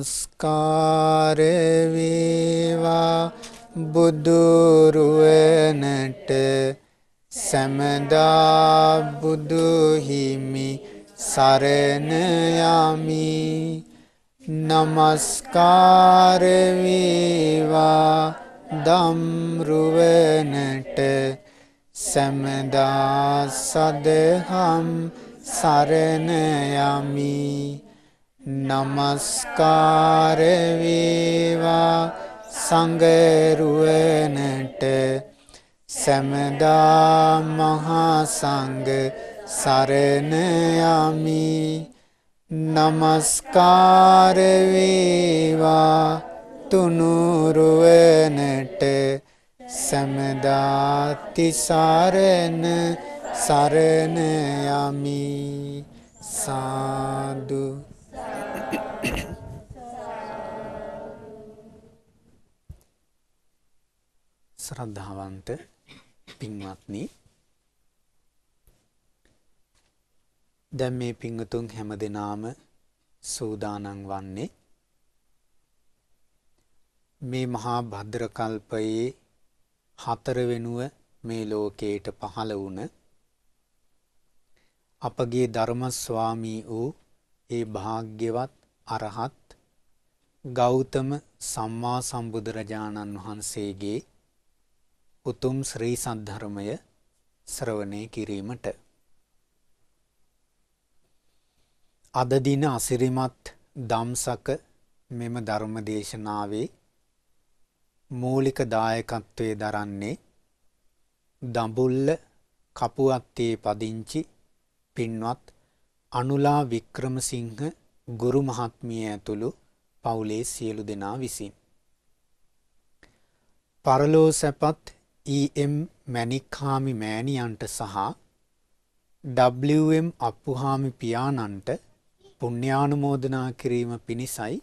සංස්කාරේ වේවා බුදුරුවනට සමදා බුදු හිමි සරණ යමි. නමස්කාර වේවා ධම්රුවනට සමදා සදහම් සරණ යමි. නමස්කාර වේවා සංගරුවනට සමදා මහා සංඝ සරණ යමි. නමස්කාර වේවා තුනුරුවනට සමදා තිසරණ සරණ යමි. සාදු. ශ්‍රද්ධාවන්ත පින්වත්නි, දැන් මේ පින්වතුන් හැම දෙනාම සූදානම් වන්නේ මේ මහා භද්‍ර කල්පයේ 4 වෙනුව මේ ලෝකයට පහළ වුණ අපගේ ධර්ම ස්වාමී වූ ඒ භාග්‍යවත් අරහත් ගෞතම සම්මා සම්බුදුරජාණන් වහන්සේගේ උතුම් ශ්‍රී සද්ධර්මය ශ්‍රවණය කිරීමට අද දින අසිරිමත් දම්සක මෙම ධර්ම දේශනාවේ මූලික දායකත්වයේ දරන්නේ දඹුල්ල කපුවත්තේ පදිංචි පින්වත් අනුලා වික්‍රමසිංහ ගුරු මහත්මිය ඇතුළු පවුලේ සියලු දෙනා විසින්. පරලෝ සැපත් E.M. මැණික්හාමි මෑණියන්ට සහ W.M. අප්පුහාමි පියාණන්ට පුණ්‍යානුමෝදනා කිරීම පිණිසයි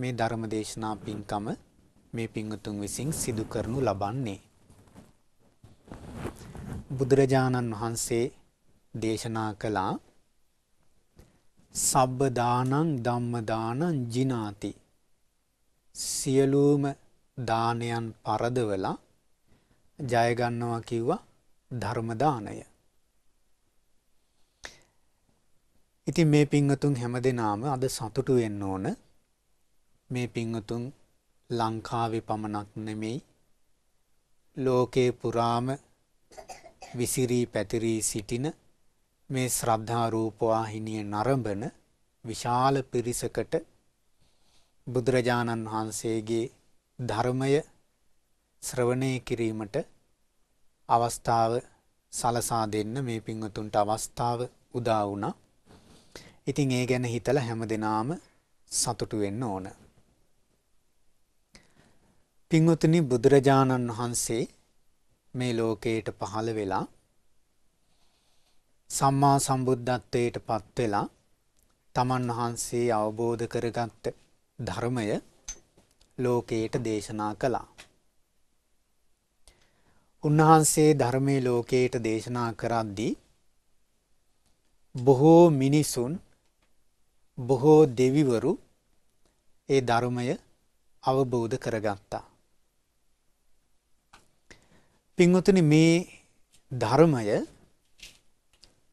මේ ධර්මදේශනා පින්කම මේ පින්වතුන් විසින් සිදු කරනු ලබන්නේ. බුදුරජාණන් වහන්සේ දේශනා කළා සබ්බ දානං ධම්ම දානං ජිනාති, සියලුම දානයන් පරදවලා ජය ගන්නවා කිව්වා ධර්ම දානය. ඉතින් මේ පින්වතුන් හැමදෙනාම අද සතුටු වෙන්න ඕන. මේ පින්වතුන් ලංකාවේ පමණක් නෙමෙයි ලෝකේ පුරාම විසිරී පැතිරී සිටින මේ ශ්‍රද්ධා රූපවාහිනිය නරඹන විශාල පිරිසකට බුදුරජාණන් වහන්සේගේ ධර්මය ශ්‍රවණය කිරීමට අවස්ථාව සලසා දෙන්න මේ පින්වතුන්ට අවස්ථාව උදා වුණා. ඉතින් ඒ ගැන හිතලා හැමදෙනාම සතුටු වෙන්න ඕන. පින්වතුනි, බුදුරජාණන් වහන්සේ මේ ලෝකයට පහළ වෙලා සම්මා සම්බුද්ධත්වයට පත් වෙලා තමන් වහන්සේ අවබෝධ කරගත් ධර්මය ලෝකයට දේශනා කළා. උන්වහන්සේ ධර්මයේ ලෝකයට දේශනා කරද්දී බොහෝ මිනිසුන්, බොහෝ දෙවිවරු ඒ ධර්මය අවබෝධ කරගත්තා. පින්වතුනි, මේ ධර්මය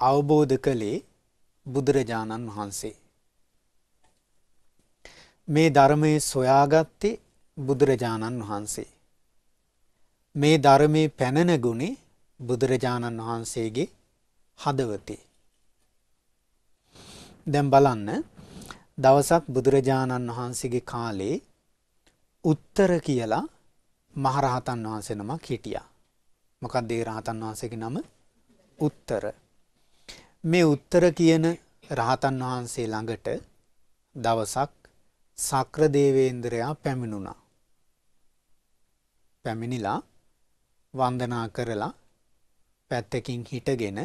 අවබෝධ කළේ බුදුරජාණන් වහන්සේ. මේ ධර්මයේ සොයාගත්තේ බුදුරජාණන් වහන්සේ. මේ ධර්මයේ පැන නැගුණේ බුදුරජාණන් වහන්සේගේ හදවතේ. දැන් බලන්න, දවසක් බුදුරජාණන් වහන්සේගේ කාලේ උත්තර කියලා මහරහතන් වහන්සේ නමක් හිටියා. මොකක්ද ඒ රහතන් වහන්සේගේ නම? උත්තර. මේ උත්තර කියන රහතන් වහන්සේ ළඟට දවසක් ශක්‍ර දේවේන්ද්‍රයා පැමිණුණා. පැමිණිලා වන්දනා කරලා පැත්තකින් හිටගෙන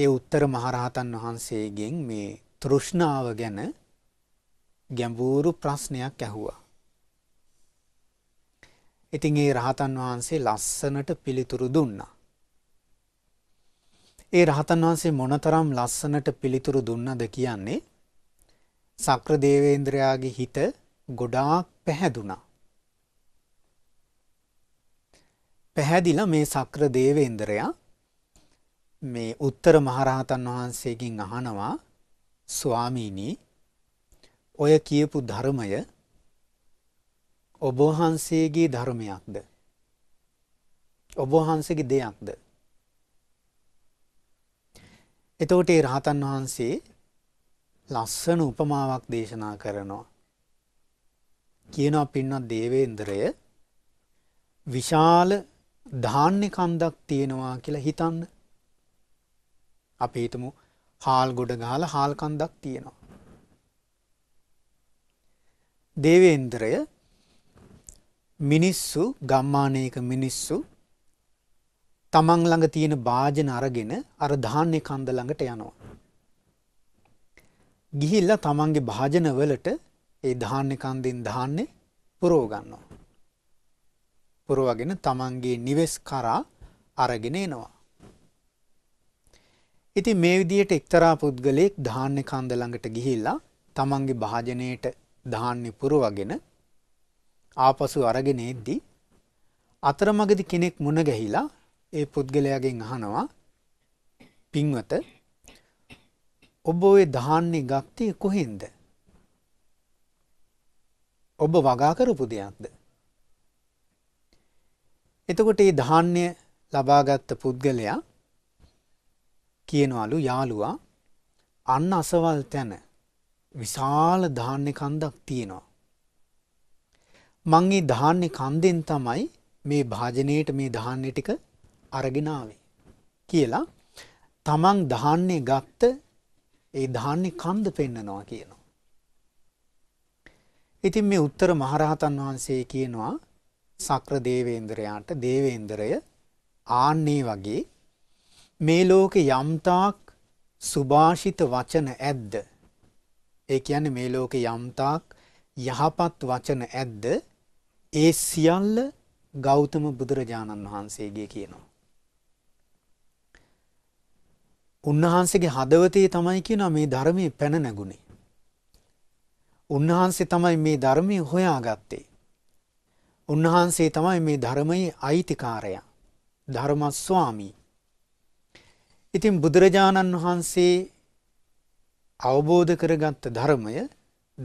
ඒ උත්තර මහරහතන් වහන්සේගෙන් මේ තෘෂ්ණාව ගැන ගැඹුරු ප්‍රශ්නයක් ඇහුවා. ඉතින් ඒ රහතන් වහන්සේ ලස්සනට පිළිතුරු දුන්නා. ඒ රහතන් වහන්සේ මොනතරම් ලස්සනට පිළිතුරු දුන්නද කියන්නේ සක්‍ර දේවේන්ද්‍රයාගේ හිත ගොඩාක් පැහැදුනා. පැහැදිලා මේ සක්‍ර දේවේන්ද්‍රයා මේ උත්තර මහරහතන් වහන්සේගෙන් අහනවා, ස්වාමීනි, ඔය කියපු ධර්මය ඔබ වහන්සේගේ ධර්මයක්ද? ඔබ වහන්සේගේ දෙයක්ද? එතකොට ඒ රහතන් වහන්සේ ලස්සන උපමාවක් දේශනා කරනවා. කියනවා, පින්වත් දේවේන්ද්‍රය, විශාල ධාන්‍ය කන්දක් තියෙනවා කියලා හිතන්න. අපි හිතමු හාල් ගොඩ ගහලා හාල් කන්දක් තියෙනවා. දේවේන්ද්‍රය, මිනිස්සු ගම්මානයක මිනිස්සු තමන් ළඟ තියෙන භාජන අරගෙන අර ධාන්‍ය කන්ද ළඟට යනවා. ගිහිල්ලා තමන්ගේ භාජන වලට ඒ ධාන්‍ය කන්දෙන් ධාන්‍ය පුරව ගන්නවා. පුරවගෙන තමන්ගේ නිවෙස් කරා අරගෙන එනවා. ඉතින් මේ විදිහට එක්තරා පුද්ගලයෙක් ධාන්‍ය කන්ද ළඟට ගිහිල්ලා තමන්ගේ භාජනයේට ධාන්‍ය පුරවගෙන ආපසු අරගෙන එද්දී අතරමඟදී කෙනෙක් මුණ ගැහිලා ඒ පුද්ගලයාගෙන් අහනවා, පින්වත, ඔබ ඔය ධාන්‍ය ගත්තේ කොහෙන්ද? ඔබ වගා කරපු දෙයක්ද? එතකොට මේ ධාන්‍ය ලබාගත් පුද්ගලයා කියනවලු, යාළුවා, අන්න අසවල් තැන විශාල ධාන්‍ය කන්දක් තියෙනවා. මං මේ ධාන්‍ය කන්දෙන් තමයි මේ භාජනයේට මේ ධාන්‍ය ටික අරගෙන ආවේ කියලා තමන් ධාන්‍ය ගත්ත ඒ ධාන්‍ය කන්ද පෙන්නනවා කියනවා. ඉතින් මේ උත්තර මහරහතන් වහන්සේ කියනවා සක්‍ර දේවේන්ද්‍රයාට, දේවේන්ද්‍රය, ආන්නේ වගේ මේ ලෝකේ යම්තාක් සුභාෂිත වචන ඇද්ද, ඒ කියන්නේ මේ ලෝකේ යම්තාක් යහපත් වචන ඇද්ද, ඒ සියල්ල ගෞතම බුදුරජාණන් වහන්සේගේ කියනවා. උන්වහන්සේගේ හදවතේ තමයි කියනවා මේ ධර්මයේ පැන නැගුණේ. උන්වහන්සේ තමයි මේ ධර්මයේ හොයාගත්තේ. උන්වහන්සේ තමයි මේ ධර්මයේ අයිතිකාරයා, ධර්ම ස්වාමී. ඉතින් බුදුරජාණන් වහන්සේ අවබෝධ කරගත් ධර්මය,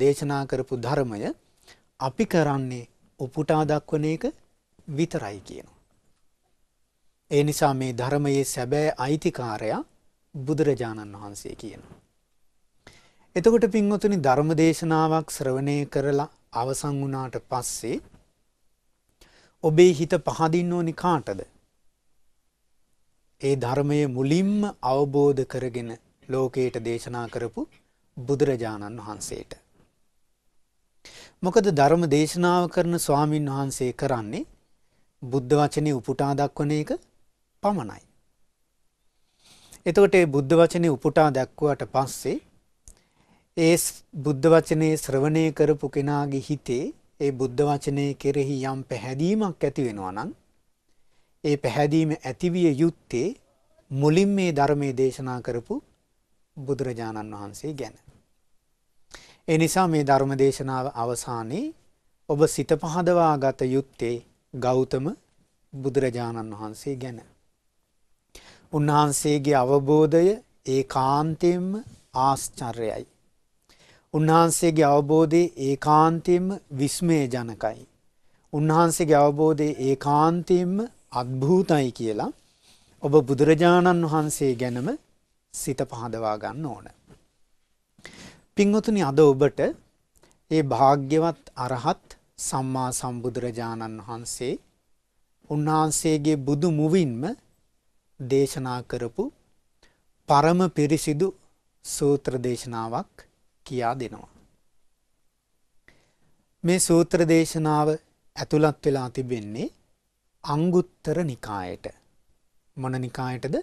දේශනා කරපු ධර්මය අපි කරන්නේ උපුටා දක්වන එක විතරයි කියනවා. ඒ නිසා මේ ධර්මයේ සැබෑ අයිතිකාරයා බුදුරජාණන් වහන්සේ කියනවා. එතකොට පින්වතුනි, ධර්ම දේශනාවක් ශ්‍රවණය කරලා අවසන් වුණාට පස්සේ ඔබේ හිත පහදින්න ඕනි කාටද? ඒ ධර්මයේ මුලින්ම අවබෝධ කරගෙන ලෝකයට දේශනා කරපු බුදුරජාණන් වහන්සේට. මොකද ධර්ම දේශනාව කරන ස්වාමින් වහන්සේ කරන්නේ බුද්ධ වචනේ උපුටා දක්වන එක පමණයි. එතකොට ඒ බුද්ධ වචනේ උපුටා දක්වුවාට පස්සේ ඒ බුද්ධ වචනේ ශ්‍රවණය කරපු කෙනාගේ හිතේ ඒ බුද්ධ වචනේ කෙරෙහි යම් පැහැදීමක් ඇති වෙනවා නම් ඒ පැහැදීම ඇතිවිය යුත්තේ මුලින් මේ ධර්මයේ දේශනා කරපු බුදුරජාණන් වහන්සේ ගැන. ඒ නිසා මේ ධර්ම දේශනාව අවසානයේ ඔබ සිත පහදවා ගත යුත්තේ ගෞතම බුදුරජාණන් වහන්සේ ගැන. උන්වහන්සේගේ අවබෝධය ඒකාන්තයෙන්ම ආශ්චර්යයි. උන්වහන්සේගේ අවබෝධය ඒකාන්තයෙන්ම විස්මයජනකයි. උන්වහන්සේගේ අවබෝධය ඒකාන්තයෙන්ම අද්භූතයි කියලා ඔබ බුදුරජාණන් වහන්සේ ගැනම සිත පහදවා ගන්න ඕන. පින්වතුනි, අද ඔබට ඒ භාග්‍යවත් අරහත් සම්මා සම්බුදුරජාණන් වහන්සේ උන්වහන්සේගේ බුදු මුවින්ම දේශනා කරපු පරම පිරිසිදු සූත්‍ර දේශනාවක් කියා දෙනවා. මේ සූත්‍ර දේශනාව ඇතුළත් වෙලා තිබෙන්නේ අංගුත්තර නිකායට. මොන නිකායටද?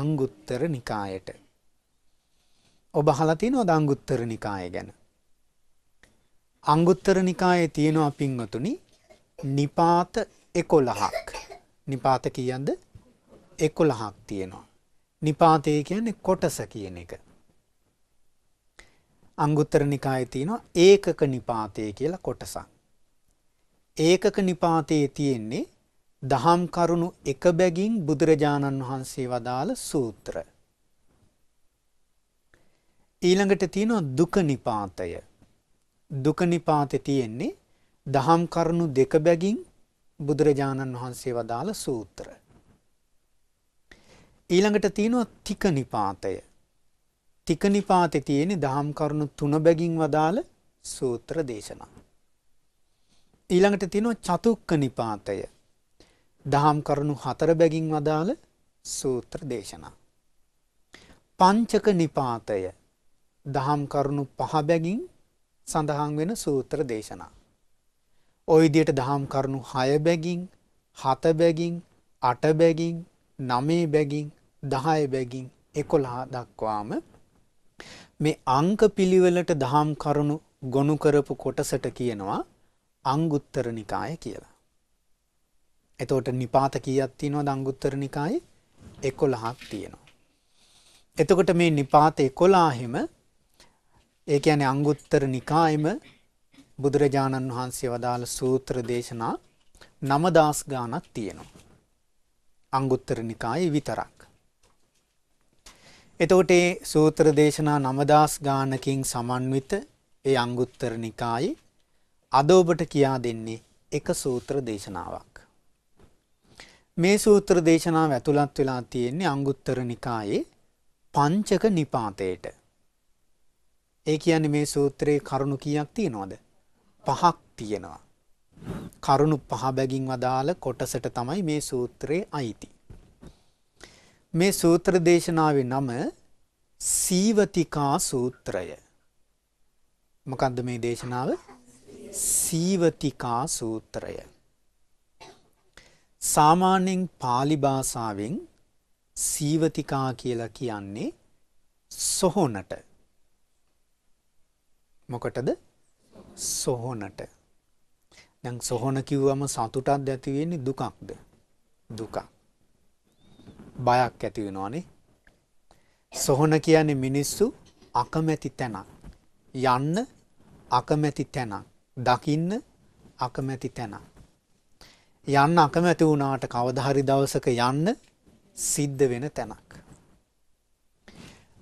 අංගුත්තර නිකායට. ඔබ අහලා තියෙනවද අංගුත්තර නිකාය ගැන? අංගුත්තර නිකායේ තියෙනවා පින්වතුනි නිපාත 11ක්. නිපාත කියන්ද 11ක් තියෙනවා. නිපාතය කියන්නේ කොටස කියන එක. අංගුත්තර නිකායේ තියෙනවා ඒකක නිපාතය කියලා කොටසක්. ඒකක නිපාතයේ තියෙන්නේ දහම් කරුණු එක බැගින් බුදුරජාණන් වහන්සේ වදාළ සූත්‍ර. ඊළඟට තියෙනවා දුක නිපාතය. දුක නිපාතේ තියෙන්නේ දහම් කරුණු දෙක බැගින් බුදුරජාණන් වහන්සේ වදාළ සූත්‍ර. ඊළඟට තියෙනවා තික නිපාතය. තික නිපාතේ තියෙන්නේ දහම් කරුණු තුන බැගින් වදාළ සූත්‍ර දේශනා. ඊළඟට තියෙනවා චතුක්ක නිපාතය. දහම් කරුණු හතර බැගින් වදාළ සූත්‍ර දේශනා. පංචක නිපාතය. දහම් කරුණු පහ බැගින් සඳහන් වෙන සූත්‍ර දේශනා. ඔය විදිහට දහම් කරුණු 6 බැගින්, 7 බැගින්, 8 බැගින්, 9 බැගින්, 10 බැගින් 11 දක්වාම මේ අංක පිළිවෙලට දහම් කරුණු ගොනු කරපු කොටසට කියනවා අංගුත්තර නිකාය කියලා. එතකොට නිපාත කීයක් තියෙනවද අංගුත්තර නිකායේ? 11ක් තියෙනවා. එතකොට මේ නිපාත 11ෙම ඒ කියන්නේ අංගුත්තර නිකායෙම බුදුරජාණන් වහන්සේ වදාළ සූත්‍ර දේශනා 9000 ගානක් තියෙනවා. අංගුත්තර නිකායේ විතරක්. එතකොට මේ සූත්‍ර දේශනා 9000 ගානකින් සමන්විත ඒ අංගුත්තර නිකායේ අද ඔබට කියා දෙන්නේ එක සූත්‍ර දේශනාවක්. මේ සූත්‍ර දේශනාව ඇතුළත් වෙලා තියෙන්නේ අංගුත්තර නිකායේ පංචක නිපාතේට. ඒ කියන්නේ මේ සූත්‍රයේ කරුණු කීයක් තියෙනවද? පහක් තියෙනවා. කරුණු පහ බැගින් වදාළ කොටසට තමයි මේ සූත්‍රයේ අයිති. මේ සූත්‍ර දේශනාවේ නම සීවතිකා සූත්‍රය. මොකද්ද මේ දේශනාව? සීවතිකා සූත්‍රය. සාමාන්‍යයෙන් pāli භාෂාවෙන් සීවතිකා කියලා කියන්නේ සොහොනට. මොකටද? සොහොනට. දැන් සොහොන කිව්වම සතුටක්ද ඇති වෙන්නේ දුකක්ද? දුක. බයක් ඇති වෙනවනේ. සොහොන කියන්නේ මිනිස්සු අකමැති තැනක්. යන්න අකමැති තැනක්. දකින්න අකමැති තැනක්. යන්න අකමැති වුණාට කවදා හරි දවසක යන්න සිද්ධ වෙන තැනක්.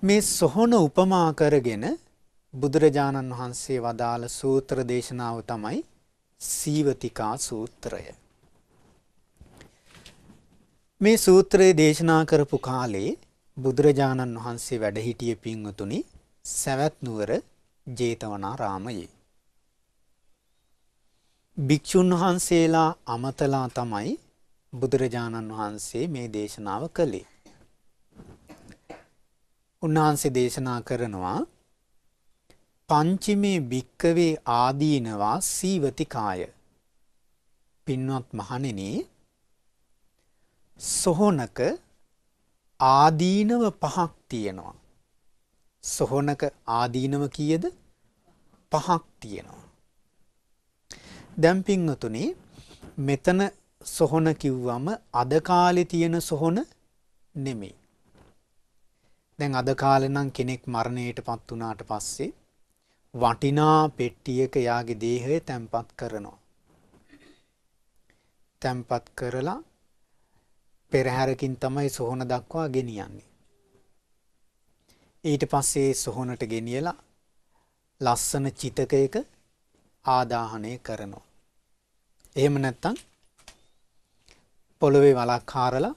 මේ සොහොන උපමා කරගෙන බුදුරජාණන් වහන්සේ වදාළ සූත්‍ර දේශනාව තමයි සීවතිකා සූත්‍රය. මේ සූත්‍රය දේශනා කරපු කාලේ බුදුරජාණන් වහන්සේ වැඩ හිටියේ පින්වතුනි සවැත් නුවර ජේතවනාරාමයේ. භික්ෂුන් වහන්සේලා අමතලා තමයි බුදුරජාණන් වහන්සේ මේ දේශනාව කළේ. උන්වහන්සේ දේශනා කරනවා පංචමේ භික්කවේ ආදීනවා සීවතිකාය. පින්වත් මහණෙනි, සොහොනක ආදීනව පහක් තියෙනවා. සොහොනක ආදීනව කීයද? පහක් තියෙනවා. දැන් පින්වතුනි, මෙතන සොහොන කිව්වම අද කාලේ තියෙන සොහොන නෙමෙයි. දැන් අද කාලේ නම් කෙනෙක් මරණයටපත් වුණාට පස්සේ වටිනා පෙට්ටියක යාගේ දේහය තැම්පත් කරනවා. තැම්පත් කරලා පෙරහැරකින් තමයි සොහොන දක්වා ගෙනියන්නේ. ඊට පස්සේ සොහොනට ගෙනියලා ලස්සන චිතකයක ආදාහනය කරනවා. එහෙම නැත්නම් පොළවේ වලක් හාරලා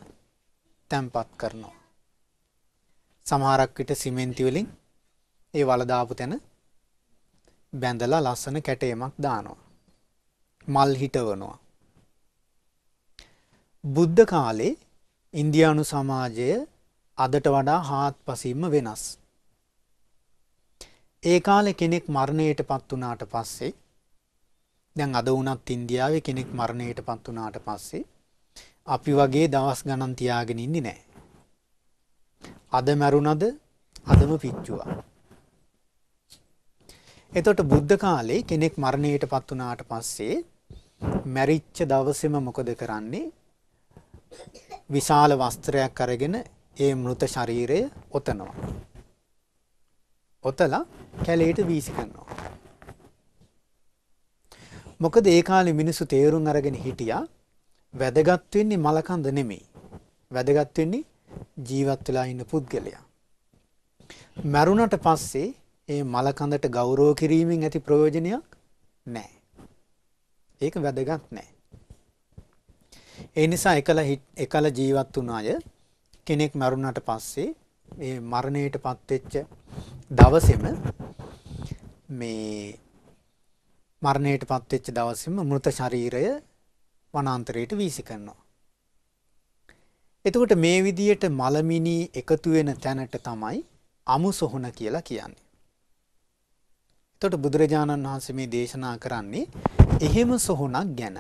තැම්පත් කරනවා. සමහරක් විට සිමෙන්ති වලින් ඒ වල දාපු තැන බැඳලා ලස්සන කැටයමක් දානවා. මල් හිටවනවා. බුද්ධ කාලේ ඉන්දියානු සමාජය අදට වඩා හාත්පසින්ම වෙනස්. ඒ කාලේ කෙනෙක් මරණයටපත් වුණාට පස්සේ දැන් අද වුණත් ඉන්දියාවේ කෙනෙක් මරණයටපත් වුණාට පස්සේ අපි වගේ දවස් ගණන් තියාගෙන ඉන්නේ නැහැ. අද මැරුණද අදම පිච්චුවා. එතකොට බුද්ධ කාලේ කෙනෙක් මරණයටපත් වුණාට පස්සේ මැරිච්ච දවසේම මොකද කරන්නේ? විශාල වස්ත්‍රයක් අරගෙන ඒ මృత ශරීරය ඔතනවා. ඔතලා කැලේට වීසි කරනවා. මොකද ඒ කාලේ මිනිස්සු තේරුම් අරගෙන හිටියා වැදගත් වෙන්නේ මලකඳ නෙමෙයි. වැදගත් වෙන්නේ ජීවත් වෙලා ඉන්න පුද්ගලයා. මරුණට පස්සේ ඒ මලකඳට ගෞරව කිරීමෙන් ඇති ප්‍රයෝජනයක් නැහැ. ඒක වැදගත් නැහැ. ඒ නිසා එකල ජීවත් වුණ අය කෙනෙක් මරුණට පස්සේ මේ මරණයටපත් වෙච්ච දවසේම මృత ශරීරය වනාන්තරයට වීසි කරනවා. එතකොට මේ විදියට මලමිනි එකතු වෙන තැනට තමයි අමු සොහන කියලා කියන්නේ. එතකොට බුදුරජාණන් වහන්සේ මේ දේශනා කරන්නේ එහෙම සොහනක් ගැන.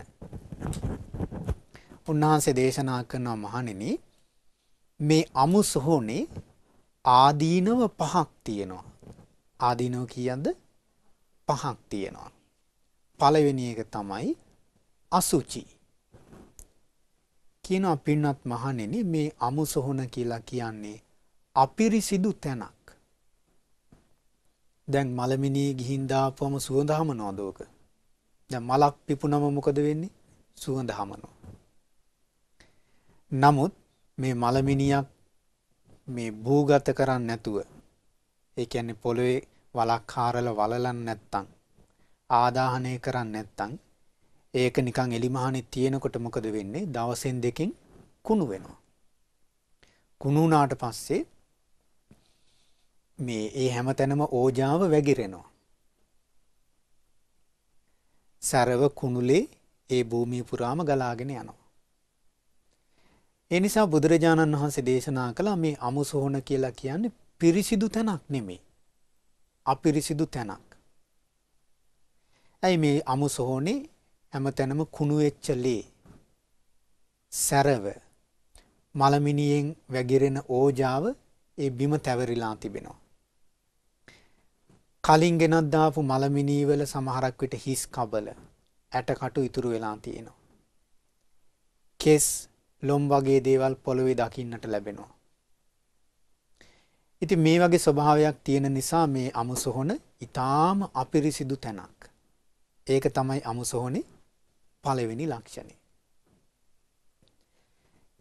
උන්වහන්සේ දේශනා කරනවා මහණෙනි මේ අමු සොහනේ ආදීනව පහක් තියෙනවා. ආදීනව කියද්ද පහක් තියෙනවා. පළවෙනි එක තමයි අසුචි. කියනවා පින්වත් මහණෙනි මේ අමු සොහන කියලා කියන්නේ අපිරිසිදු තැනක්. දැන් මලමිනී ගිහින් දාපුවම සුවඳ හමනවද ඕක? දැන් මලක් පිපුනම මොකද වෙන්නේ? සුවඳ හමනවා. නමුත් මේ මලමිනියක් මේ භූගත කරන්නේ නැතුව ඒ කියන්නේ පොළවේ වලක් කාරල වලලන් නැත්තම් ආදාහනය කරන්නේ නැත්තම් ඒක නිකන් එලිමහනේ තියෙනකොට මොකද වෙන්නේ? දවසෙන් දෙකෙන් කුණු වෙනවා. කුණු වුණාට පස්සේ මේ ඒ හැමතැනම ඕජාව වැగిරෙනවා. සරව කුණුලේ ඒ භූමිය පුරාම ගලාගෙන යනවා. ඒ නිසා බුදුරජාණන් වහන්සේ දේශනා කළා මේ අමු සොහන කියලා කියන්නේ පිරිසිදු තැනක් නෙමෙයි. අපිරිසිදු තැනක්. ඇයි මේ අමු සොහනේ හැමතැනම කුණු වෙච්ච ලේ සරව මලමිනියෙන් වැගිරෙන ඕජාව ඒ බිම තැවරිලා තිබෙනවා. කලින් ගෙනත් දාපු මලමිනී වල සමහරක් විට හිස් කබල ඇටකටු ඉතුරු වෙලා තියෙනවා. කෙස් ලොම් වගේ දේවල් පොළොවේ දකින්නට ලැබෙනවා. ඉතින් මේ වගේ ස්වභාවයක් තියෙන නිසා මේ අමු සොහන ඊටාම අපිරිසිදු තැනක්. ඒක තමයි අමු සොහනේ පළවෙනි ලක්ෂණය.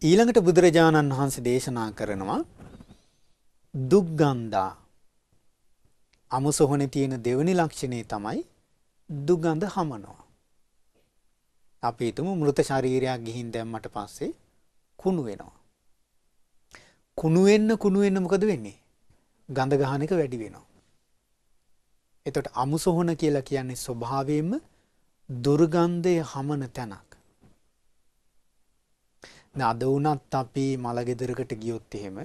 ඊළඟට බුදුරජාණන් වහන්සේ දේශනා කරනවා දුග්ගන්ධා. අමු සොහනේ තියෙන දෙවෙනි ලක්ෂණය තමයි දුගඳ හමනවා. අපි හිතමු මృత ශරීරයක් ගිහින් දැම්මට පස්සේ කුණු වෙනවා. කුණු වෙන්න මොකද වෙන්නේ? ගඳ ගහන එක වැඩි වෙනවා. එතකොට අමු සොහන කියලා කියන්නේ ස්වභාවයෙන්ම දුර්ගන්ධය හමන තැනක්. නද වුණත් අපි මල ගෙදරකට ගියොත් එහෙම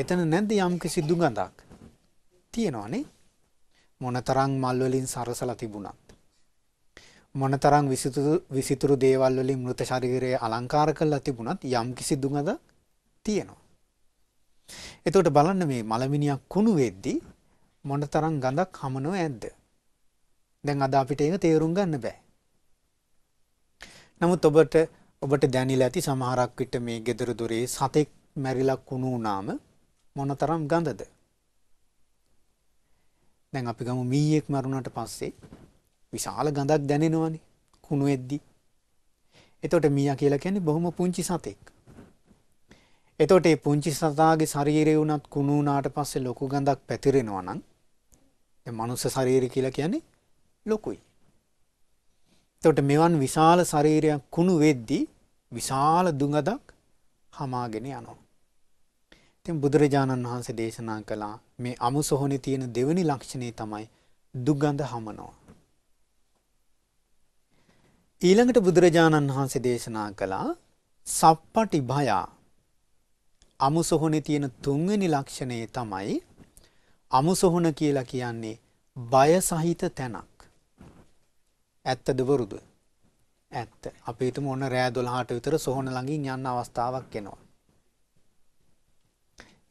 එතන නැද්ද යම්කිසි දුගඳක්? තියෙනවනේ. මොනතරම් මල් වලින් සරසලා තිබුණත් මොනතරම් විසිතුරු දේවල් වලින් මృత ශරීරය අලංකාර කරලා තිබුණත් යම්කිසි දුගඳක් තියෙනවා. එතකොට බලන්න මේ මලමිනියක් කුණු වෙද්දී මොනතරම් ගඳක් හමනව ඇද්ද? දැන් අද අපිට ඒක තේරුම් ගන්න බෑ. නමුත් ඔබට දැනෙලා ඇති සමහරක් විට මේ ගෙදර දොරේ සතෙක් මැරිලා කුණු වුණාම මොනතරම් ගඳද? දැන් අපි ගමු මීයෙක් මරුණාට පස්සේ විශාල ගඳක් දැනෙනවනේ කුණු වෙද්දී. එතකොට මීයා කියලා කියන්නේ බොහොම පුංචි සතෙක්. එතකොට මේ පුංචි සතාගේ ශරීරය උනත් කුණු වුණාට පස්සේ ලොකු ගඳක් පැතිරෙනවා නම් දැන් මනුස්ස ශරීරය කියලා කියන්නේ ලොකුයි. එතකොට මෙවන් විශාල ශරීරයක් කුණු වෙද්දී විශාල දුගඳක් හමාගෙන යනවා. ඉතින් බුදුරජාණන් වහන්සේ දේශනා කළා මේ අමු සොහනේ තියෙන දෙවෙනි ලක්ෂණය තමයි දුගඳ හමනවා. ඊළඟට බුදුරජාණන් වහන්සේ දේශනා කළා සප්පටි භය. අමු සොහනේ තියෙන තුන්වෙනි ලක්ෂණය තමයි අමු සොහන කියලා කියන්නේ බය සහිත තැනක්. ඇත්තද වරුද? ඇත්ත. අපි හිතමු ඔන්න රෑ 12ට විතර සොහන ළඟින් යන්න අවස්ථාවක් එනවා.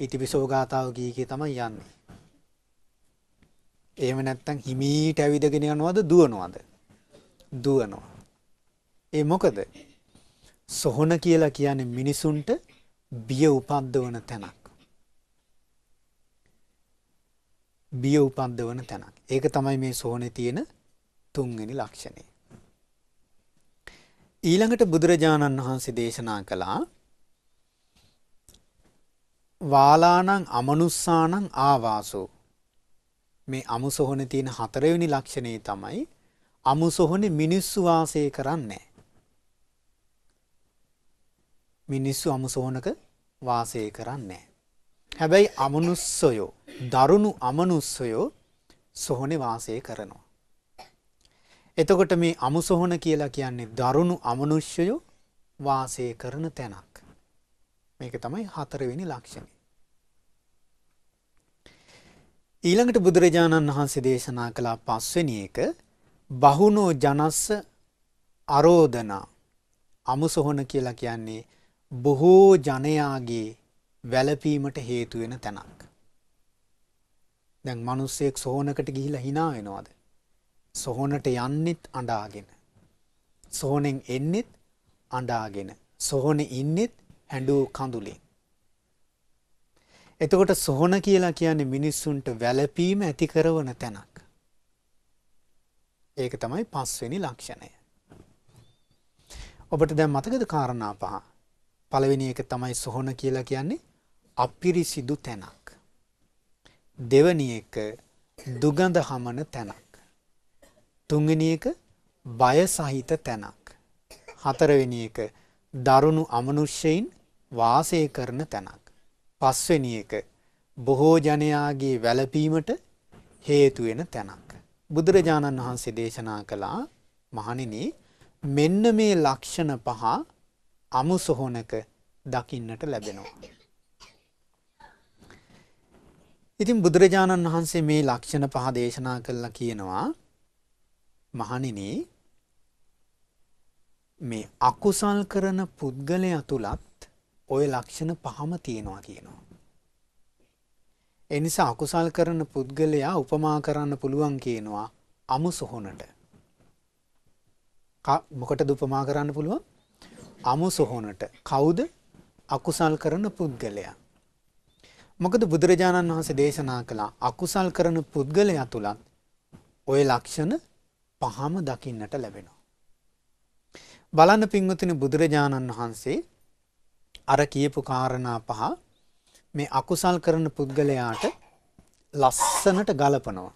ඉතිපිසෝ ගාථාව කීකේ තමයි යන්නේ. එහෙම නැත්නම් හිමීට ඇවිදගෙන යනවද දුවනවද? දුවනවා. ඒ මොකද සොහන කියලා කියන්නේ මිනිසුන්ට බිය උපද්දවන තැනක්. බිය උපද්දවන තැනක්. ඒක තමයි මේ සෝනේ තියෙන තුන්වෙනි ලක්ෂණය. ඊළඟට බුදුරජාණන් වහන්සේ දේශනා කළා වාලාණං අමනුස්සාණං ආවාසෝ. මේ අමුසොහනේ තියෙන හතරවෙනි ලක්ෂණය තමයි අමුසොහනේ මිනිස්සු වාසය කරන්නේ. මිනිස්සු අමුසොහනක වාසය කරන්නේ. හැබැයි අමනුස්සයෝ දරුණු අමනුස්සයෝ සොහනේ වාසය කරනවා. එතකොට මේ අමුසොහන කියලා කියන්නේ දරුණු අමනුෂ්‍යයෝ වාසය කරන තැනක්. මේක තමයි හතරවෙනි ලක්ෂණය. ඊළඟට බුදුරජාණන් වහන්සේ දේශනා කළ පස්වෙනි එක බහුනෝ ජනස්ස අරෝදනා. අමුසොහන කියලා කියන්නේ බොහෝ ජනයාගේ වැළපීමට හේතු වෙන තැනක්. දැන් මිනිස්සෙක් සොහනකට ගිහිලා hina වෙනවද? සොහනට යන්නෙත් අඬාගෙන. සොහනෙන් එන්නෙත් අඬාගෙන. සොහනේ ඉන්නෙත් හැඬු කඳුලෙන්. එතකොට සොහන කියලා කියන්නේ මිනිස්සුන්ට වැළපීම ඇති කරන තැනක්. ඒක තමයි පස්වෙනි ලක්ෂණය. ඔබට දැන් මතකද කාරණා පහ? පළවෙනි එක තමයි සොහන කියලා කියන්නේ අපිරිසිදු තැනක්. දෙවෙනි එක දුගඳ හමන තැනක්. තුන්වෙනි එක බය සහිත තැනක්. හතරවෙනි එක දරුණු අමනුෂ්‍යයින් වාසය කරන තැනක්. පස්වෙනි එක බොහෝ ජනයාගේ වැළපීමට හේතු වෙන තැනක්. බුදුරජාණන් වහන්සේ දේශනා කළා මහණෙනි මෙන්න මේ ලක්ෂණ පහ අමුසොහනක දකින්නට ලැබෙනවා. ඉතින් බුදුරජාණන් වහන්සේ මේ ලක්ෂණ පහ දේශනා කළා කියනවා මහණෙනි මේ අකුසල් කරන පුද්ගලයා තුලත් ওই ලක්ෂණ පහම තියෙනවා කියනවා. ඒ නිසා අකුසල් කරන පුද්ගලයා උපමා කරන්න පුළුවන් කියනවා අමුසොහනට. මොකටද උපමා කරන්න පුළුවන්? අමුසොහනට. කවුද? අකුසල් කරන පුද්ගලයා. මොකද බුදුරජාණන් වහන්සේ දේශනා කළා අකුසල් කරන පුද්ගලයා තුලත් ওই ලක්ෂණ පහම දකින්නට ලැබෙනවා. බලන්න පින්වතුනි බුදුරජාණන් වහන්සේ අර කියපු කාරණා පහ මේ අකුසල් කරන පුද්ගලයාට ලස්සනට ගලපනවා.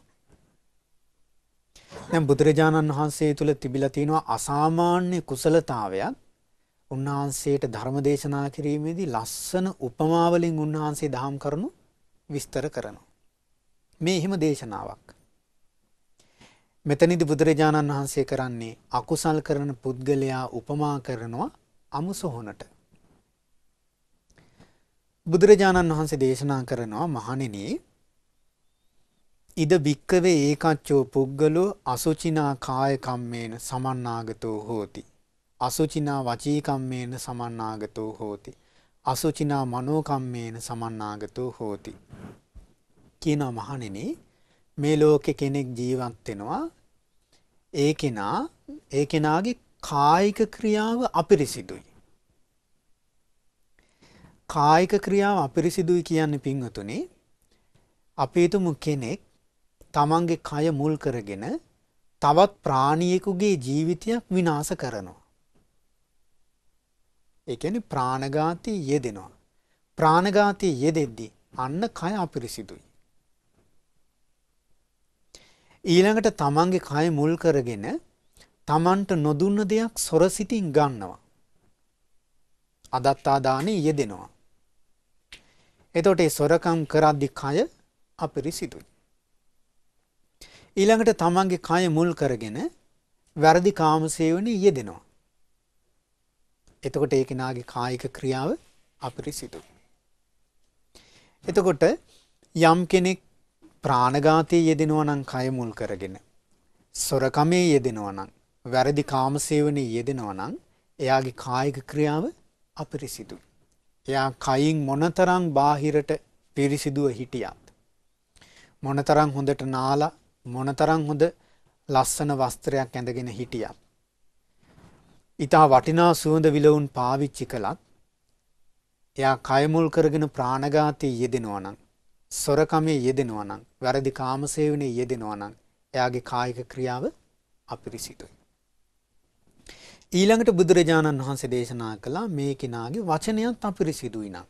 දැන් බුදුරජාණන් වහන්සේ තුල තිබිලා තියෙනවා අසාමාන්‍ය කුසලතාවයක්. උන්වහන්සේට ධර්ම දේශනා කිරීමේදී ලස්සන උපමා වලින් උන්වහන්සේ දහම් කරුණු විස්තර කරනවා. මේ හිම දේශනාවක්. මෙතනදී බුදුරජාණන් වහන්සේ කරන්නේ අකුසල් කරන පුද්ගලයා උපමා කරනවා අමුසොහනට. බුදුරජාණන් වහන්සේ දේශනා කරනවා මහණෙනි ඉද භික්කවේ ඒකච්චෝ පුද්ගලෝ අසුචිනා කාය කම්මේන සමන්නාගතෝ හෝති. අසුචිනා වචී කම්මේන සමන්නාගතෝ හෝති. අසුචිනා මනෝ කම්මේන සමන්නාගතෝ හෝති. කියන මහණෙනි මේ ලෝකේ කෙනෙක් ජීවත් වෙනවා ඒ කෙනාගේ කායික ක්‍රියාව අපිරිසිදුයි. කායික ක්‍රියාව අපිරිසිදුයි කියන්නේ පින්වතුනි අපි හිතමු කෙනෙක් තමන්ගේ කය මුල් කරගෙන තවත් ප්‍රාණියෙකුගේ ජීවිතයක් විනාශ කරනවා. ඒ කියන්නේ ප්‍රාණඝාතී යෙදෙනවා. ප්‍රාණඝාතී යෙදෙද්දී අන්න කය අපිරිසිදුයි. ඊළඟට තමන්ගේ කය මුල් කරගෙන තමන්ට නොදුන්න දෙයක් සොරසිතින් ගන්නවා. අදත්තා දානේ යෙදෙනවා. එතකොට ඒ සොරකම් කරද්දී කය අපිරිසිදුයි. ඊළඟට තමන්ගේ කය මුල් කරගෙන වැරදි කාමසේවනයේ යෙදෙනවා. එතකොට ඒ කෙනාගේ කායික ක්‍රියාව අපිරිසිදුයි. එතකොට යම් කෙනෙක් ප්‍රාණඝාතයේ යෙදෙනවා නම් කය මුල් කරගෙන සොරකමේ යෙදෙනවා නම් වැරදි කාමසේවනයේ යෙදෙනවා නම් එයාගේ කායික ක්‍රියාව අපිරිසිදුයි. එයා කයින් මොනතරම් බාහිරට පිරිසිදුව හිටියත් මොනතරම් හොඳට නාලා මොනතරම් හොඳ ලස්සන වස්ත්‍රයක් ඇඳගෙන හිටියත් ඊටා වටිනා සුවඳ විලවුන් පාවිච්චි කළත් එයා කය මුල් කරගෙන ප්‍රාණඝාතයේ යෙදෙනවා නම් සොරකමේ යෙදෙනවා නම්, වැරදි කාමසේවනයේ යෙදෙනවා නම්, එයාගේ කායික ක්‍රියාව අපිරිසිදුයි. ඊළඟට බුදුරජාණන් වහන්සේ දේශනා කළා මේ කෙනාගේ වචනයත් අපිරිසිදුයි නම්.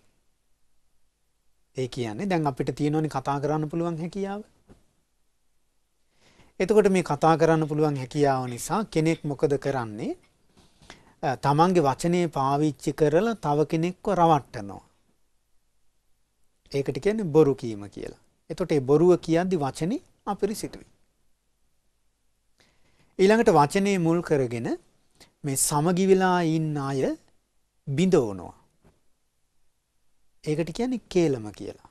ඒ කියන්නේ දැන් අපිට තියෙනෝනේ කතා කරන්න පුළුවන් හැකියාව. එතකොට මේ කතා කරන්න පුළුවන් හැකියාව නිසා කෙනෙක් මොකද කරන්නේ? තමන්ගේ වචනේ පාවිච්චි කරලා තව කෙනෙක්ව රවට්ටනවා. ඒකට කියන්නේ බොරු කීම කියලා. එතකොට ඒ බොරුව කියද්දි වචනේ අපිරිසිදුයි. ඊළඟට වචනේ මුල් කරගෙන මේ සමගි වෙලා ඉන්න අය බිඳවනවා. ඒකට කියන්නේ කේලම කියලා.